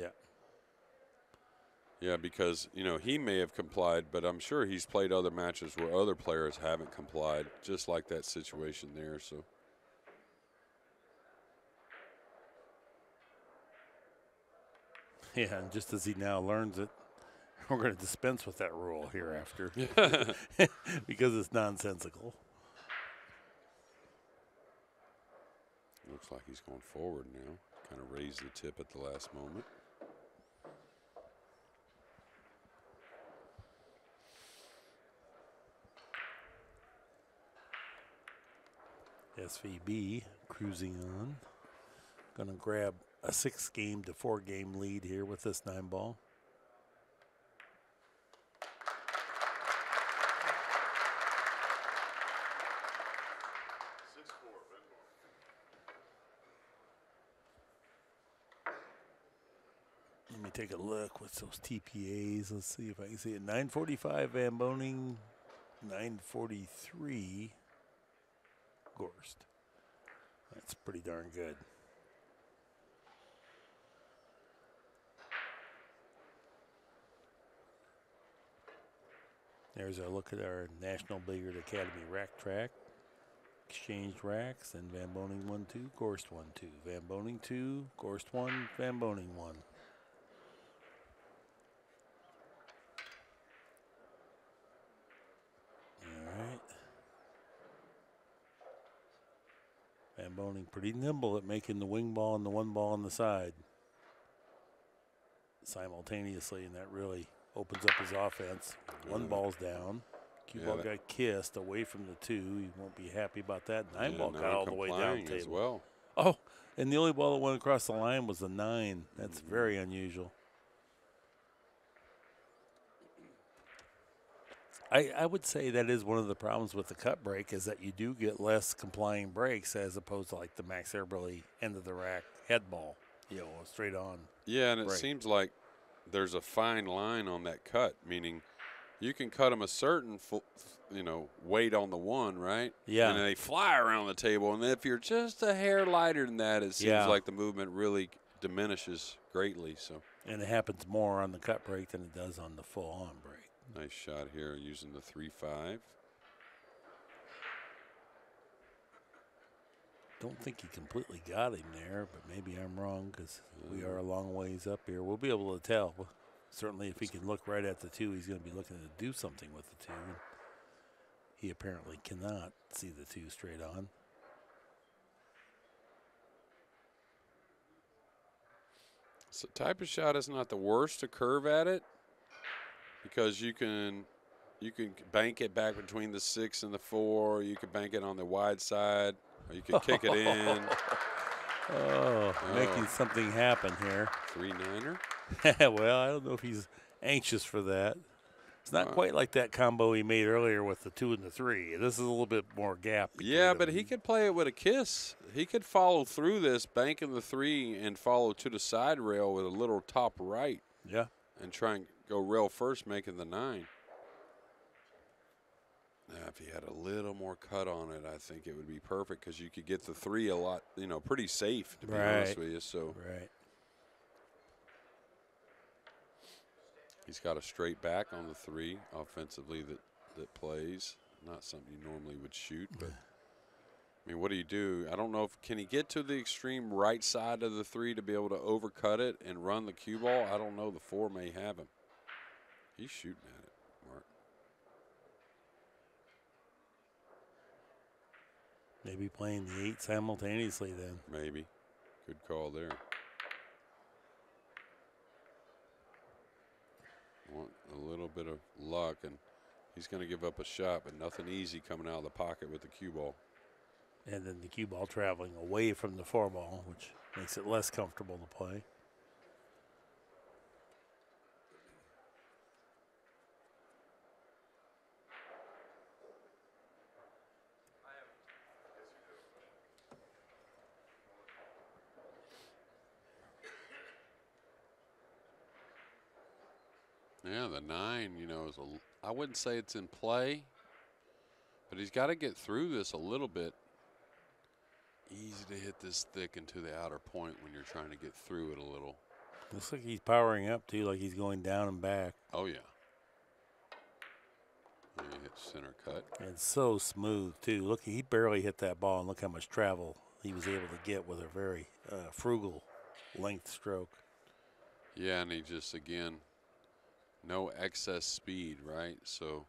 Yeah, because, you know, he may have complied, but I'm sure he's played other matches where other players haven't complied, just like that situation there. So yeah, and just as he now learns it, we're going to dispense with that rule hereafter because it's nonsensical. Looks like he's going forward now. Kind of raised the tip at the last moment. SVB cruising on. Going to grab a 6-game to 4-game lead here with this 9-ball. Let me take a look. What's those TPAs? Let's see if I can see it. 945 Van Boening, 943. Gorst. That's pretty darn good. There's a look at our National Billiard Academy rack track. Exchanged racks, and Van Boening 1-2, Gorst 1-2. Van Boening 2, Gorst 1, Van Boening 1. Van Boening pretty nimble at making the wing ball and the 1-ball on the side simultaneously, and that really opens up his offense. One ball's down. Q-ball got kissed away from the 2. He won't be happy about that. 9-ball got all the way down the table. Well. Oh, and the only ball that went across the line was the 9. That's very unusual. I would say that is one of the problems with the cut break is that you do get less complying breaks as opposed to like the Max Eberle end of the rack head ball, you know, straight on. Yeah, and it seems like there's a fine line on that cut, meaning you can cut them a certain, you know, weight on the 1, right? Yeah. And they fly around the table, and if you're just a hair lighter than that, it seems like the movement really diminishes greatly. So. And it happens more on the cut break than it does on the full-on break. Nice shot here using the 3-5. Don't think he completely got him there, but maybe I'm wrong because we are a long ways up here. We'll be able to tell. Certainly, if he can look right at the 2, he's going to be looking to do something with the 2. He apparently cannot see the 2 straight on. So type of shot is not the worst to curve at it, because you can bank it back between the 6 and the 4. You can bank it on the wide side, or you can kick it in. Oh, making something happen here. 3-9er. Well, I don't know if he's anxious for that. It's not quite like that combo he made earlier with the 2 and the 3. This is a little bit more gap. Yeah, but he could play it with a kiss. He could follow through this, banking the 3 and follow to the side rail with a little top right. Yeah. And try and go rail first, making the 9. Now, if he had a little more cut on it, I think it would be perfect because you could get the 3 a lot, you know, pretty safe, to be honest with you. So he's got a straight back on the 3 offensively that plays. Not something you normally would shoot, but I mean, what do you do? I don't know if can he get to the extreme right side of the 3 to be able to overcut it and run the cue ball? I don't know. The 4 may have him. He's shooting at it, Mark. Maybe playing the 8 simultaneously then. Maybe. Good call there. Want a little bit of luck, and he's going to give up a shot, but nothing easy coming out of the pocket with the cue ball. And then the cue ball traveling away from the 4-ball, which makes it less comfortable to play. Yeah, the 9, you know, is a, I wouldn't say it's in play, but he's got to get through this a little bit. Easy to hit this thick into the outer point when you're trying to get through it a little. Looks like he's powering up, too, like he's going down and back. Oh, yeah. And he hits center cut. And so smooth, too. Look, he barely hit that ball, and look how much travel he was able to get with a very frugal length stroke. Yeah, and he just, again, no excess speed, right? So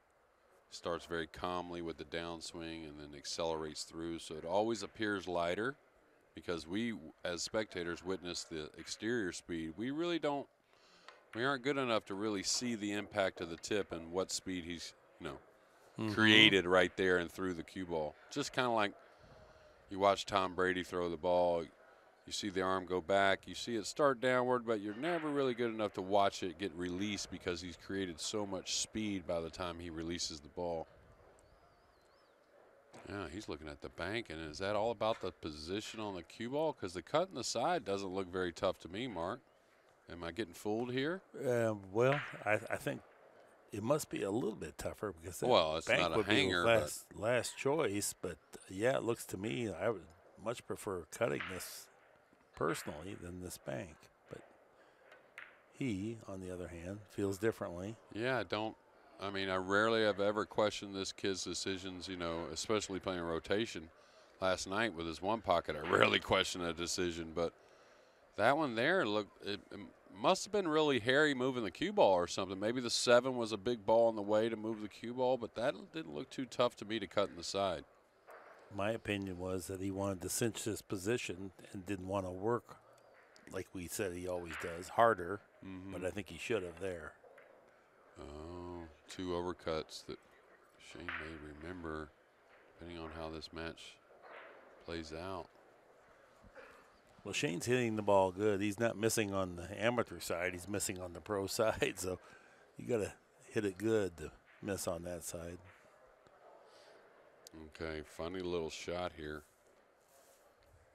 starts very calmly with the downswing and then accelerates through. So it always appears lighter because we, as spectators, witness the exterior speed. We really don't, we aren't good enough to really see the impact of the tip and what speed he's, you know, created right there and through the cue ball. Just kind of like you watch Tom Brady throw the ball. You see the arm go back. You see it start downward, but you're never really good enough to watch it get released because he's created so much speed by the time he releases the ball. Yeah, he's looking at the bank, and is that all about the position on the cue ball? Because the cut in the side doesn't look very tough to me, Mark. Am I getting fooled here? Well, I think it must be a little bit tougher because that, well, it's bank not a hanger, last choice. But, yeah, it looks to me I would much prefer cutting this personally than this bank, but he, on the other hand, feels differently. Yeah, I mean, I rarely have ever questioned this kid's decisions, you know, especially playing rotation. Last night with his 1-Pocket, I rarely questioned a decision, but that one there, look, it must have been really hairy moving the cue ball or something. Maybe the 7 was a big ball on the way to move the cue ball, but that didn't look too tough to me to cut in the side. My opinion was that he wanted to cinch this position and didn't want to work, like we said he always does, harder, but I think he should have there. Oh, 2 overcuts that Shane may remember, depending on how this match plays out. Well, Shane's hitting the ball good. He's not missing on the amateur side. He's missing on the pro side, so you got to hit it good to miss on that side. Okay, funny little shot here.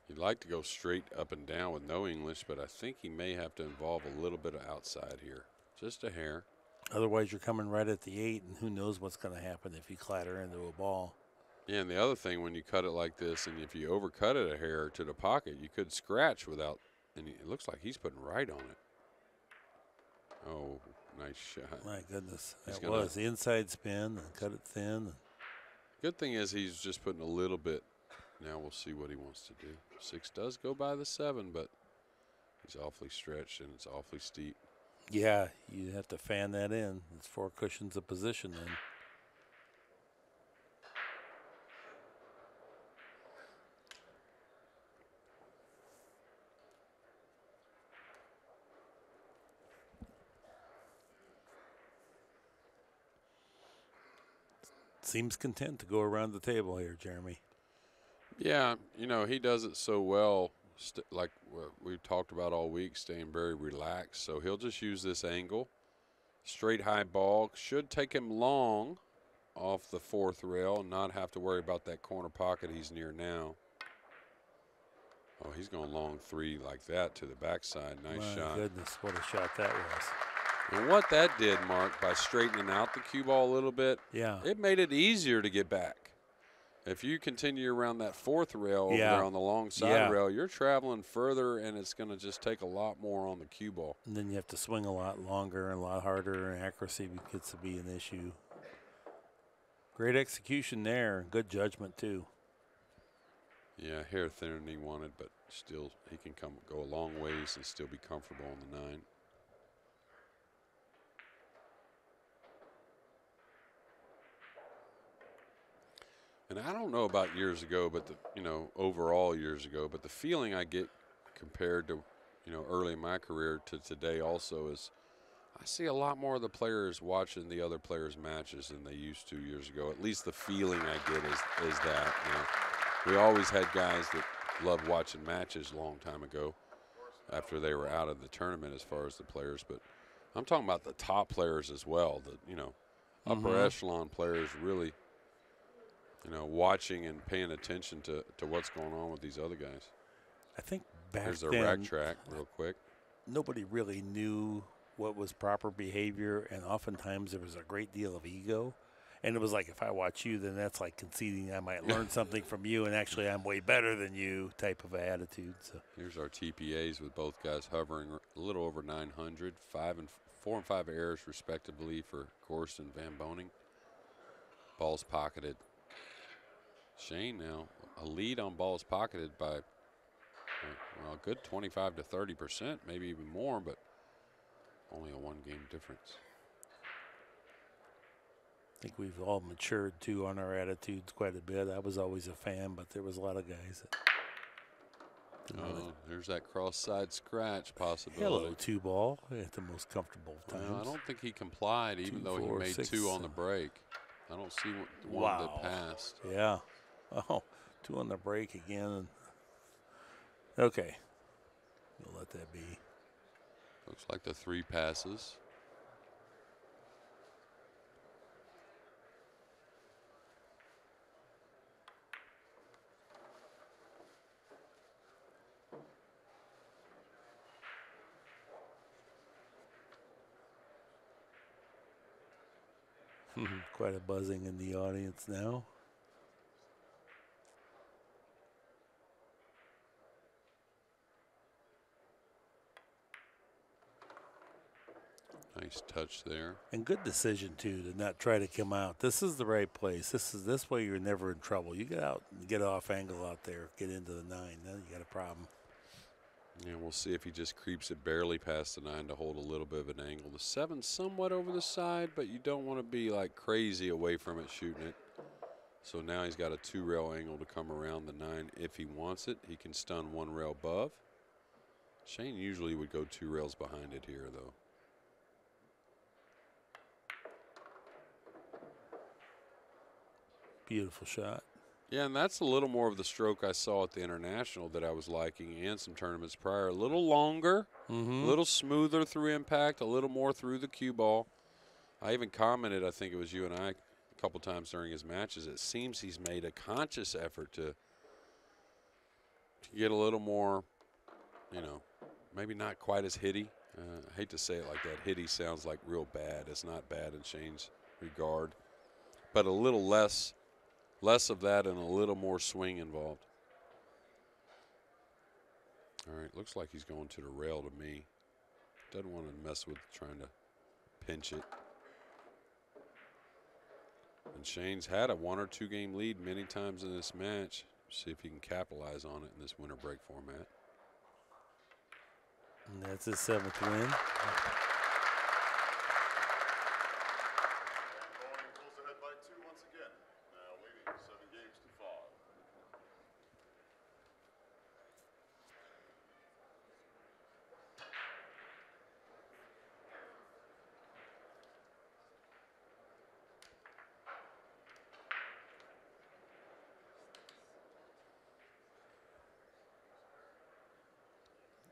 He'd like to go straight up and down with no English, but I think he may have to involve a little bit of outside here. Just a hair. Otherwise, you're coming right at the 8, and who knows what's going to happen if you clatter into a ball. Yeah, and the other thing, when you cut it like this, and if you overcut it a hair to the pocket, you could scratch without, and it looks like he's putting right on it. Oh, nice shot. My goodness. That was the inside spin, and cut it thin. Good thing is he's just putting a little bit. Now we'll see what he wants to do. 6 does go by the 7, but he's awfully stretched and it's awfully steep. Yeah, you have to fan that in. It's 4 cushions of position then. Seems content to go around the table here, Jeremy. Yeah, you know, he does it so well, like we've talked about all week, staying very relaxed. So he'll just use this angle. Straight high ball. Should take him long off the 4th rail and not have to worry about that corner pocket he's near now. Oh, he's going long 3 like that to the backside. Nice shot. My goodness, what a shot that was. And what that did, Mark, by straightening out the cue ball a little bit, it made it easier to get back. If you continue around that 4th rail over there on the long side rail, you're traveling further, and it's going to just take a lot more on the cue ball. And then you have to swing a lot longer and a lot harder, and accuracy gets to be an issue. Great execution there. Good judgment, too. Yeah, hair thinner than he wanted, but still he can go a long ways and still be comfortable on the 9. And I don't know about years ago, but the, you know, overall years ago, but the feeling I get compared to, you know, early in my career to today also is I see a lot more of the players watching the other players' matches than they used to years ago. At least the feeling I get is that. You know, we always had guys that loved watching matches a long time ago after they were out of the tournament as far as the players. But I'm talking about the top players as well, the, you know, upper echelon players really, you know, watching and paying attention to what's going on with these other guys. I think back Here's their then, rack track real quick. Nobody really knew what was proper behavior, and oftentimes there was a great deal of ego. And it was like, if I watch you, then that's like conceding I might learn something from you, and actually I'm way better than you type of attitude. So here's our TPAs with both guys hovering a little over 900, 4 and 5 errors respectively for Gorst and Van Boening. Balls pocketed. Shane now a lead on balls pocketed by well, a good 25 to 30%, maybe even more, but only a one-game difference. I think we've all matured, too, on our attitudes quite a bit. I was always a fan, but there was a lot of guys that oh, there's that cross-side scratch possibility. Hello, two ball at the most comfortable times. No, I don't think he complied, even though he made two on the break. I don't see one that passed. Yeah. Oh, two on the break again. Okay. We'll let that be. Looks like the three passes. Quite a buzzing in the audience now. Nice touch there. And good decision, too, to not try to come out. This is the right place. This way you're never in trouble. You get out and get off angle out there, get into the 9. Then you got a problem. Yeah, we'll see if he just creeps it barely past the 9 to hold a little bit of an angle. The 7 somewhat over the side, but you don't want to be like crazy away from it shooting it. So now he's got a 2-rail angle to come around the 9 if he wants it. He can stun 1 rail above. Shane usually would go 2 rails behind it here, though. Beautiful shot. Yeah, and that's a little more of the stroke I saw at the International that I was liking and some tournaments prior. A little longer, a little smoother through impact, a little more through the cue ball. I even commented, I think it was you and I, a couple times during his matches, it seems he's made a conscious effort to get a little more, you know, maybe not quite as hitty. I hate to say it like that. Hitty sounds like real bad. It's not bad in Shane's regard, but a little less of that and a little more swing involved. All right, looks like he's going to the rail to me. Doesn't want to mess with trying to pinch it. And Shane's had a 1- or 2-game lead many times in this match. See if he can capitalize on it in this winter break format. And that's his 7th win.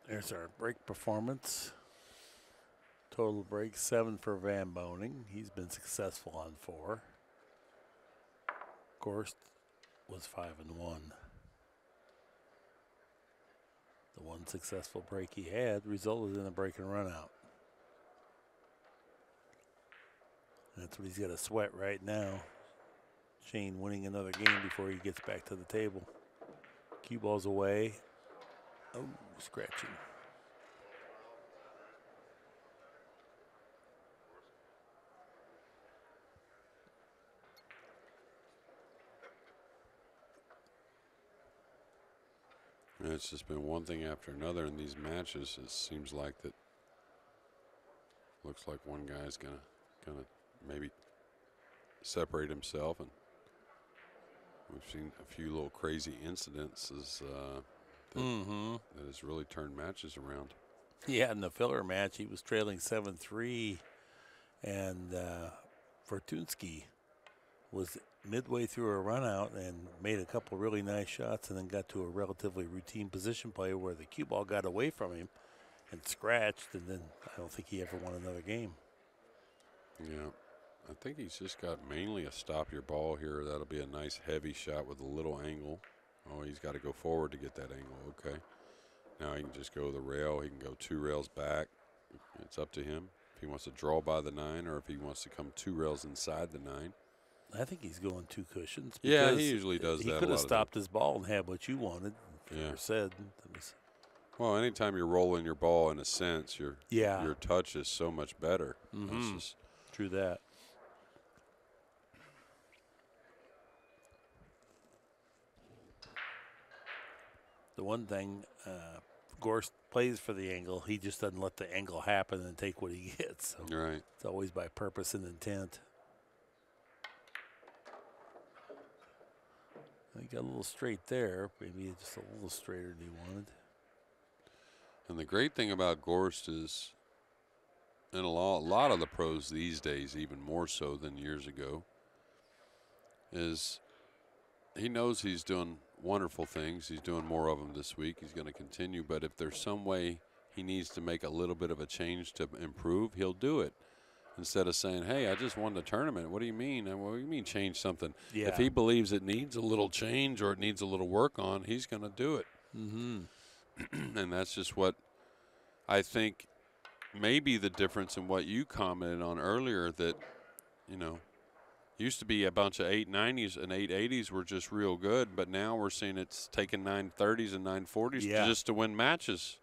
There's our break performance. Total break 7 for Van Boening. He's been successful on 4. Gorst was 5 and 1. The one successful break he had resulted in a break and run out. That's what he's got to sweat right now. Shane winning another game before he gets back to the table. Cue ball's away. Oh, scratching. And it's just been one thing after another in these matches. It seems like that. Looks like one guy's gonna maybe separate himself and We've seen a few little crazy incidences that has really turned matches around. Yeah, in the filler match, he was trailing 7-3, and Fortunski was midway through a runout and made a couple really nice shots and then got to a relatively routine position play where the cue ball got away from him and scratched, and then I don't think he ever won another game. Yeah, I think he's just got mainly a stop your ball here. That'll be a nice heavy shot with a little angle. Oh, he's got to go forward to get that angle. Okay. Now he can just go the rail. He can go two rails back. It's up to him if he wants to draw by the 9 or if he wants to come two rails inside the 9. I think he's going two cushions. Yeah, he usually does that a lot. He could have stopped his ball and had what you wanted. Yeah. Said. Well, anytime you're rolling your ball, in a sense, your touch is so much better. Mm-hmm. True that. The one thing, Gorst plays for the angle. He just doesn't let the angle happen and take what he gets. So right. It's always by purpose and intent. He got a little straight there. Maybe just a little straighter than he wanted. And the great thing about Gorst is, and a lot of the pros these days, even more so than years ago, is he knows he's doing wonderful things. He's doing more of them this week. He's going to continue. But if there's some way he needs to make a little bit of a change to improve, he'll do it. Instead of saying, hey, I just won the tournament. What do you mean? What do you mean change something? Yeah. If he believes it needs a little change or it needs a little work on, he's going to do it. Mm-hmm. And that's just what I think may be the difference in what you commented on earlier, that, you know, used to be a bunch of 890s and 880s were just real good, but now we're seeing it's taking 930s and 940s just to win matches.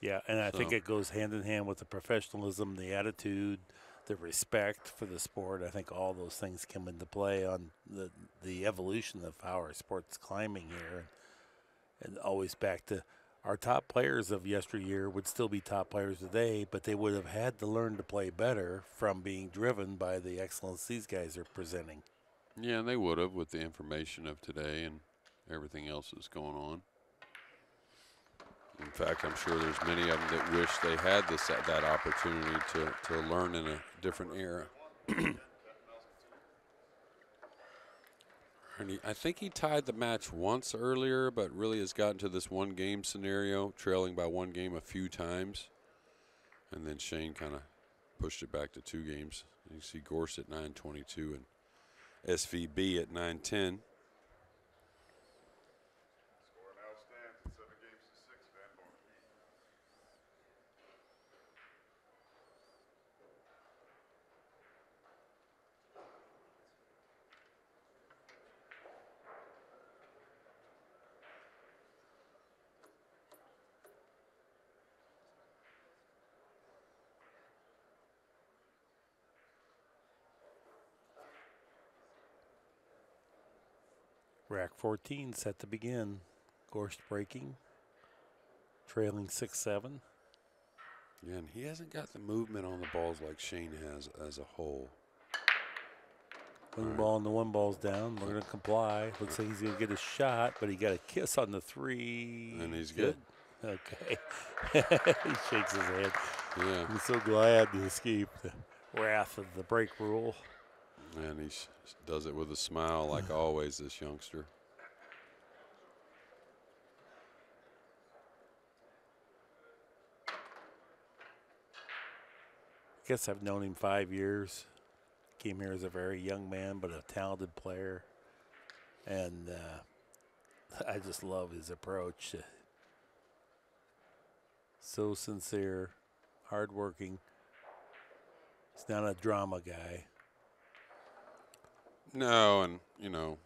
Yeah, and I think it goes hand in hand with the professionalism, the attitude, the respect for the sport. I think all those things come into play on the evolution of how our sport's climbing here. And always back to our top players of yesteryear would still be top players today, but they would have had to learn to play better from being driven by the excellence these guys are presenting. Yeah, and they would have with the information of today and everything else that's going on. In fact, I'm sure there's many of them that wish they had that opportunity to learn in a different era. I think he tied the match once earlier, but really has gotten to this one-game scenario, trailing by one game a few times. And then Shane kind of pushed it back to two games. You see Gorst at 9:22 and SVB at 9:10. Rack 14 set to begin. Gorst breaking, trailing 6-7. Yeah, and he hasn't got the movement on the balls like Shane has as a whole. One ball and the one ball's down. We're going to comply. Looks like he's going to get a shot, but he got a kiss on the 3. And he's good. Okay. He shakes his head. Yeah. I'm so glad to escape the wrath of the break rule. And he does it with a smile, like always, this youngster. I guess I've known him 5 years. Came here as a very young man, but a talented player. And I just love his approach. So sincere, hardworking. He's not a drama guy. No, and, you know,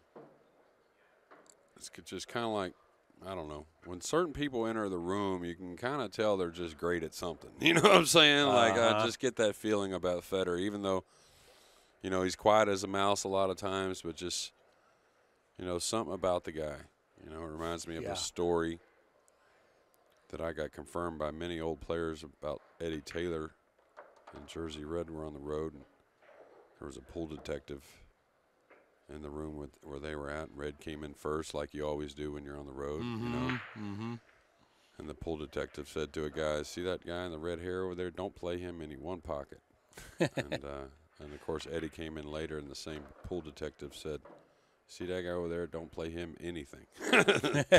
it's just kind of like, I don't know. When certain people enter the room, you can kind of tell they're just great at something. You know what I'm saying? Like, I just get that feeling about Fedor, even though, you know, he's quiet as a mouse a lot of times, but just, you know, something about the guy. You know, it reminds me of a story that I got confirmed by many old players about Eddie Taylor and Jersey Red were on the road. And there was a pool detective in the room with where they were at. Red came in first, like you always do when you're on the road, you know. And the pool detective said to a guy, see that guy in the red hair over there? Don't play him any 1-Pocket. And, of course, Eddie came in later, and the same pool detective said, see that guy over there? Don't play him anything,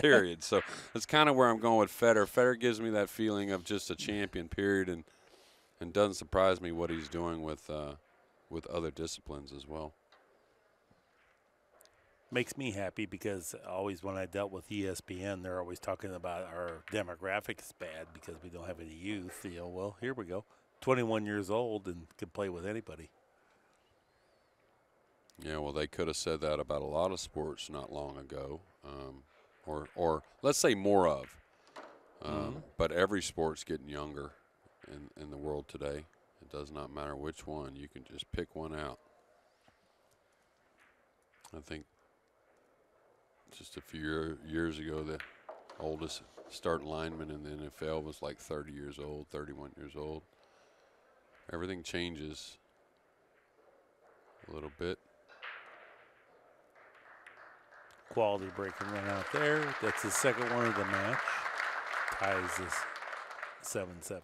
period. So that's kind of where I'm going with Fedor. Fedor gives me that feeling of just a champion, period, and doesn't surprise me what he's doing with other disciplines as well. Makes me happy because always when I dealt with ESPN, they're always talking about our demographic is bad because we don't have any youth. You know, well, here we go. 21 years old and can play with anybody. Yeah, well, they could have said that about a lot of sports not long ago, or let's say more of. But every sport's getting younger in the world today. It does not matter which one. You can just pick one out. I think just a few years ago, the oldest starting lineman in the NFL was like 30 years old, 31 years old. Everything changes a little bit. Quality break and run out there. That's the second one of the match. Ties this 7-7.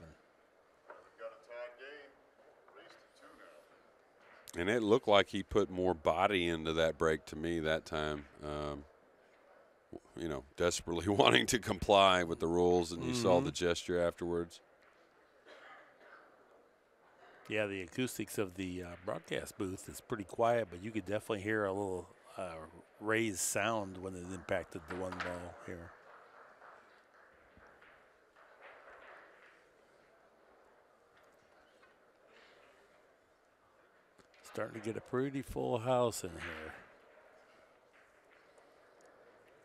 And it looked like he put more body into that break to me that time. You know, desperately wanting to comply with the rules, and you saw the gesture afterwards. Yeah, the acoustics of the broadcast booth is pretty quiet, but you could definitely hear a little raised sound when it impacted the one ball here. Starting to get a pretty full house in here.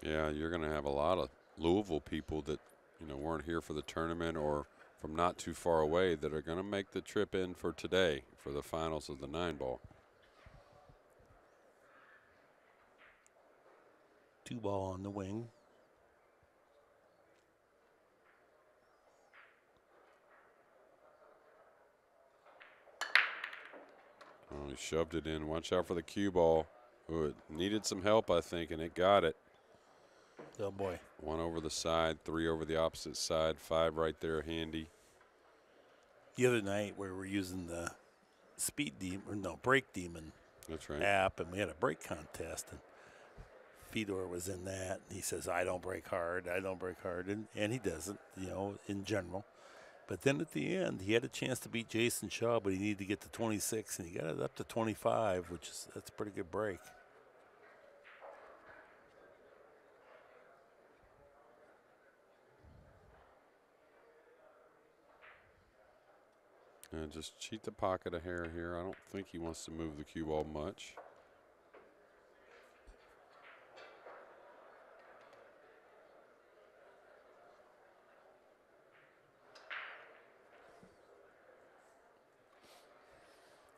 Yeah, you're going to have a lot of Louisville people that, you know, weren't here for the tournament or from not too far away that are going to make the trip in for today for the finals of the 9-ball. 2-ball on the wing. Oh, he shoved it in. Watch out for the cue ball. Ooh, it needed some help, I think, and it got it. Oh, boy. 1 over the side, 3 over the opposite side, 5 right there handy. The other night we were using the Speed Demon, no, Break Demon app, and we had a break contest, and Fedor was in that, and he says, I don't break hard, I don't break hard, and he doesn't, you know, in general. But then at the end, he had a chance to beat Jason Shaw, but he needed to get to 26, and he got it up to 25, which is that's a pretty good break. And just cheat the pocket a hair here. I don't think he wants to move the cue ball much.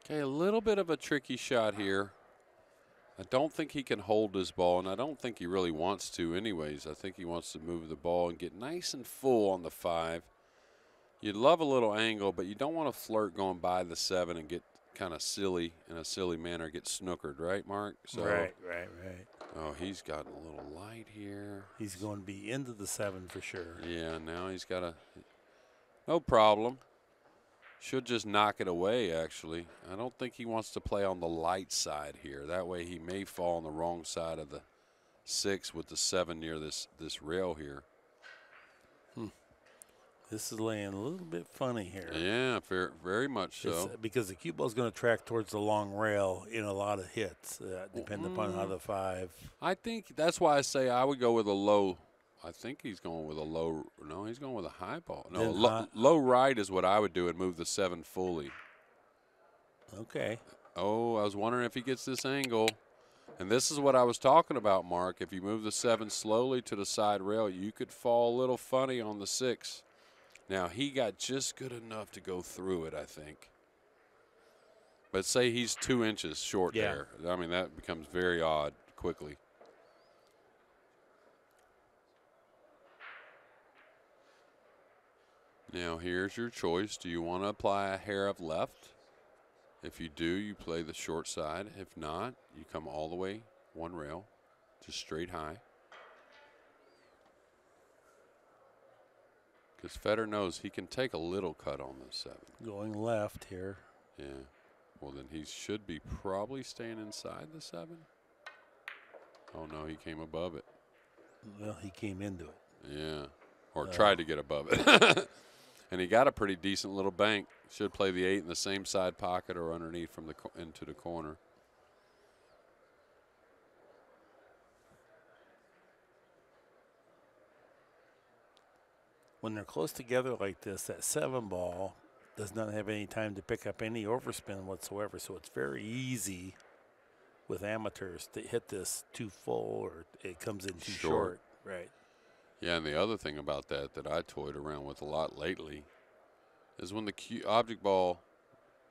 Okay, a little bit of a tricky shot here. I don't think he can hold this ball, and I don't think he really wants to anyways. I think he wants to move the ball and get nice and full on the 5. You'd love a little angle, but you don't want to flirt going by the 7 and get kind of silly in a silly manner, get snookered, right, Mark? So, right. Oh, he's gotten a little light here. He's going to be into the 7 for sure. Yeah, now he's got a – no problem. Should just knock it away, actually. I don't think he wants to play on the light side here. That way he may fall on the wrong side of the 6 with the 7 near this rail here. This is laying a little bit funny here. Yeah, very much so. It's, because the cue ball is going to track towards the long rail in a lot of hits, depending upon how the 5. I think that's why I say I would go with a low. I think he's going with a low. No, he's going with a high ball. No, low right is what I would do and move the 7 fully. Okay. Oh, I was wondering if he gets this angle. And this is what I was talking about, Mark. If you move the 7 slowly to the side rail, you could fall a little funny on the 6. Now, he got just good enough to go through it, I think. But say he's 2 inches short there. I mean, that becomes very odd quickly. Now, here's your choice. Do you want to apply a hair of left? If you do, you play the short side. If not, you come all the way one rail, just straight high. Because Fedor knows he can take a little cut on the 7. Going left here. Yeah. Well, then he should be probably staying inside the 7. Oh, no, he came above it. Well, he came into it. Yeah, or tried to get above it. And he got a pretty decent little bank. Should play the 8 in the same side pocket or underneath from the into the corner. When they're close together like this, that 7 ball does not have any time to pick up any overspin whatsoever, so it's very easy with amateurs to hit this too full or it comes in too short. Right. Yeah, and the other thing about that that I toyed around with a lot lately is when the object ball,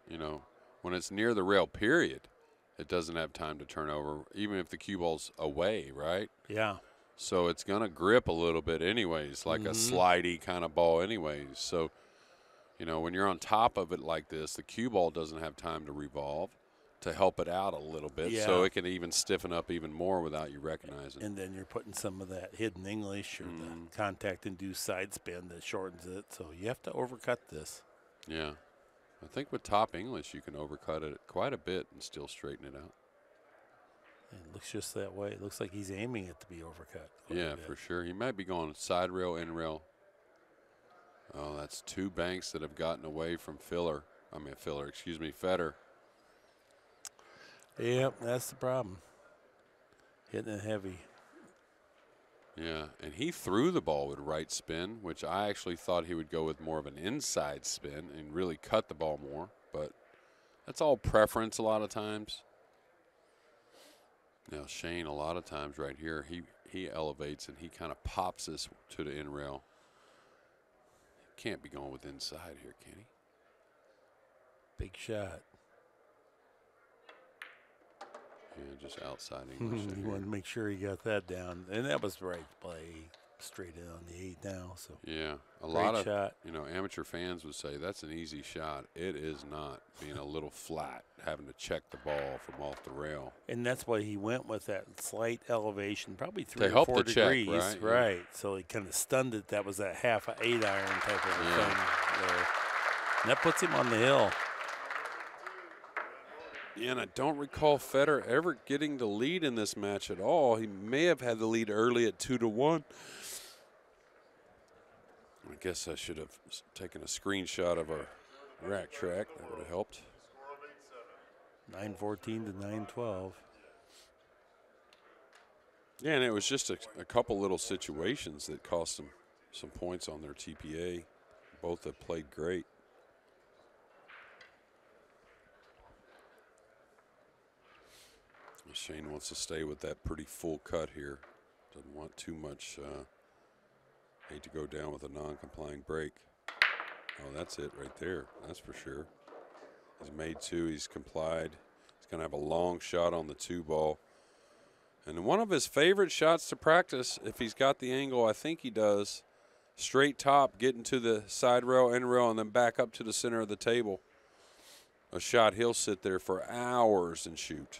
you know, when it's near the rail, period, it doesn't have time to turn over, even if the cue ball's away, right? Yeah. So it's going to grip a little bit anyways, like a slidey kind of ball anyways. So, you know, when you're on top of it like this, the cue ball doesn't have time to revolve to help it out a little bit, so it can even stiffen up even more without you recognizing. And then you're putting some of that hidden English or the contact-induced side spin that shortens it, so you have to overcut this. Yeah. I think with top English you can overcut it quite a bit and still straighten it out. It looks just that way. It looks like he's aiming it to be overcut. Yeah, for sure. He might be going side rail, in rail. Oh, that's two banks that have gotten away from Fedor. Yep, that's the problem. Hitting it heavy. Yeah, and he threw the ball with right spin, which I actually thought he would go with more of an inside spin and really cut the ball more, but that's all preference a lot of times. Now, Shane, a lot of times right here, he elevates and he kind of pops this to the in rail. Can't be going with inside here, can he? Big shot. Yeah, just outside English. He wanted to make sure he got that down, and that was the right play, straight in on the 8 now. So yeah, a lot of you know amateur fans would say that's an easy shot. It is not, being a little flat, having to check the ball from off the rail. And that's why he went with that slight elevation, probably 3 or 4 degrees, check, right? Yeah. So he kind of stunned it. That was that half an 8-iron type of thing there. And that puts him on the hill. Yeah, and I don't recall Fedor ever getting the lead in this match at all. He may have had the lead early at 2-1. I guess I should have taken a screenshot of our rack track. That would have helped. 9-14 to 9-12. Yeah, and it was just a couple little situations that cost them some points on their TPA. Both have played great. Shane wants to stay with that pretty full cut here. Doesn't want too much. Hate to go down with a non-complying break. Oh, that's it right there. That's for sure. He's made 2. He's complied. He's going to have a long shot on the 2 ball. And one of his favorite shots to practice, if he's got the angle, I think he does, straight top, getting to the side rail, end rail, and then back up to the center of the table. A shot he'll sit there for hours and shoot.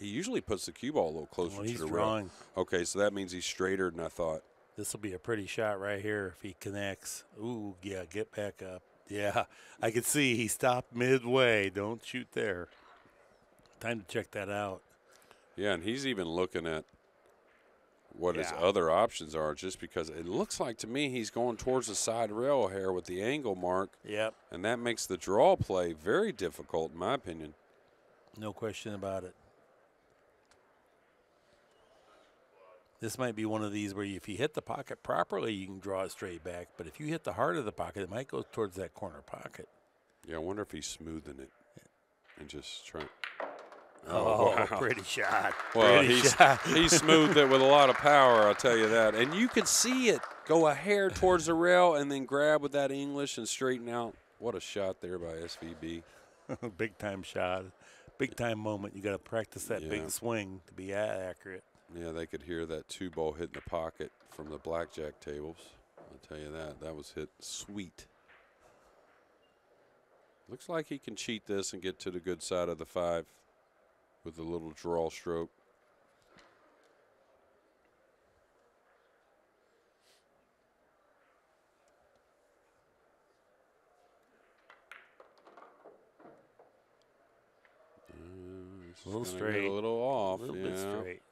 He usually puts the cue ball a little closer to the rail. Okay, so that means he's straighter than I thought. This will be a pretty shot right here if he connects. Ooh, yeah, get back up. Yeah, I can see he stopped midway. Don't shoot there. Time to check that out. Yeah, and he's even looking at what his other options are, just because it looks like to me he's going towards the side rail here with the angle mark. Yep. And that makes the draw play very difficult, in my opinion. No question about it. This might be one of these where if you hit the pocket properly, you can draw it straight back. But if you hit the heart of the pocket, it might go towards that corner pocket. Yeah, I wonder if he's smoothing it and just trying. Oh, wow. Pretty shot. Well, he smoothed it with a lot of power, I'll tell you that. And you could see it go a hair towards the rail and then grab with that English and straighten out. What a shot there by SVB. Big-time shot. Big-time moment. You got to practice that big swing to be accurate. Yeah, they could hear that 2 ball hitting the pocket from the blackjack tables. I'll tell you that. That was hit sweet. Looks like he can cheat this and get to the good side of the five with a little draw stroke. A little straight. A little off. A little bit straight.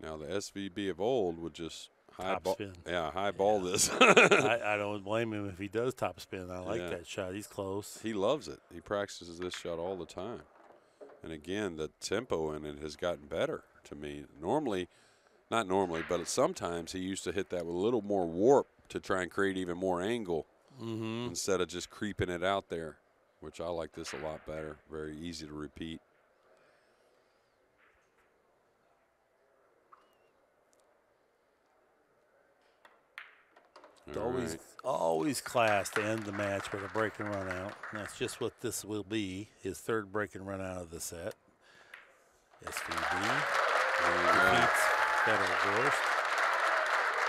Now the SVB of old would just highball. Yeah, highball this. I don't blame him if he does top spin. I like that shot. He's close. He loves it. He practices this shot all the time. And again, the tempo in it has gotten better to me. Normally, not normally, but sometimes he used to hit that with a little more warp to try and create even more angle instead of just creeping it out there, which I like this a lot better. Very easy to repeat. It's always class to end the match with a break and run out. And that's just what this will be, his third break and run out of the set. SVB. Repeats Fedor Gorst.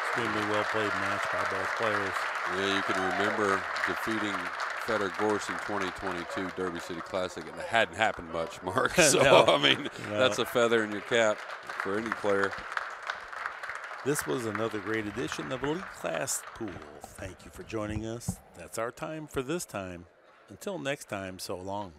Extremely well played match by both players. Yeah, you can remember defeating Fedor Gorst in 2022 Derby City Classic, and it hadn't happened much, Mark. So, no, I mean, that's a feather in your cap for any player. This was another great edition of Elite Class Pool. Thank you for joining us. That's our time for this time. Until next time, so long.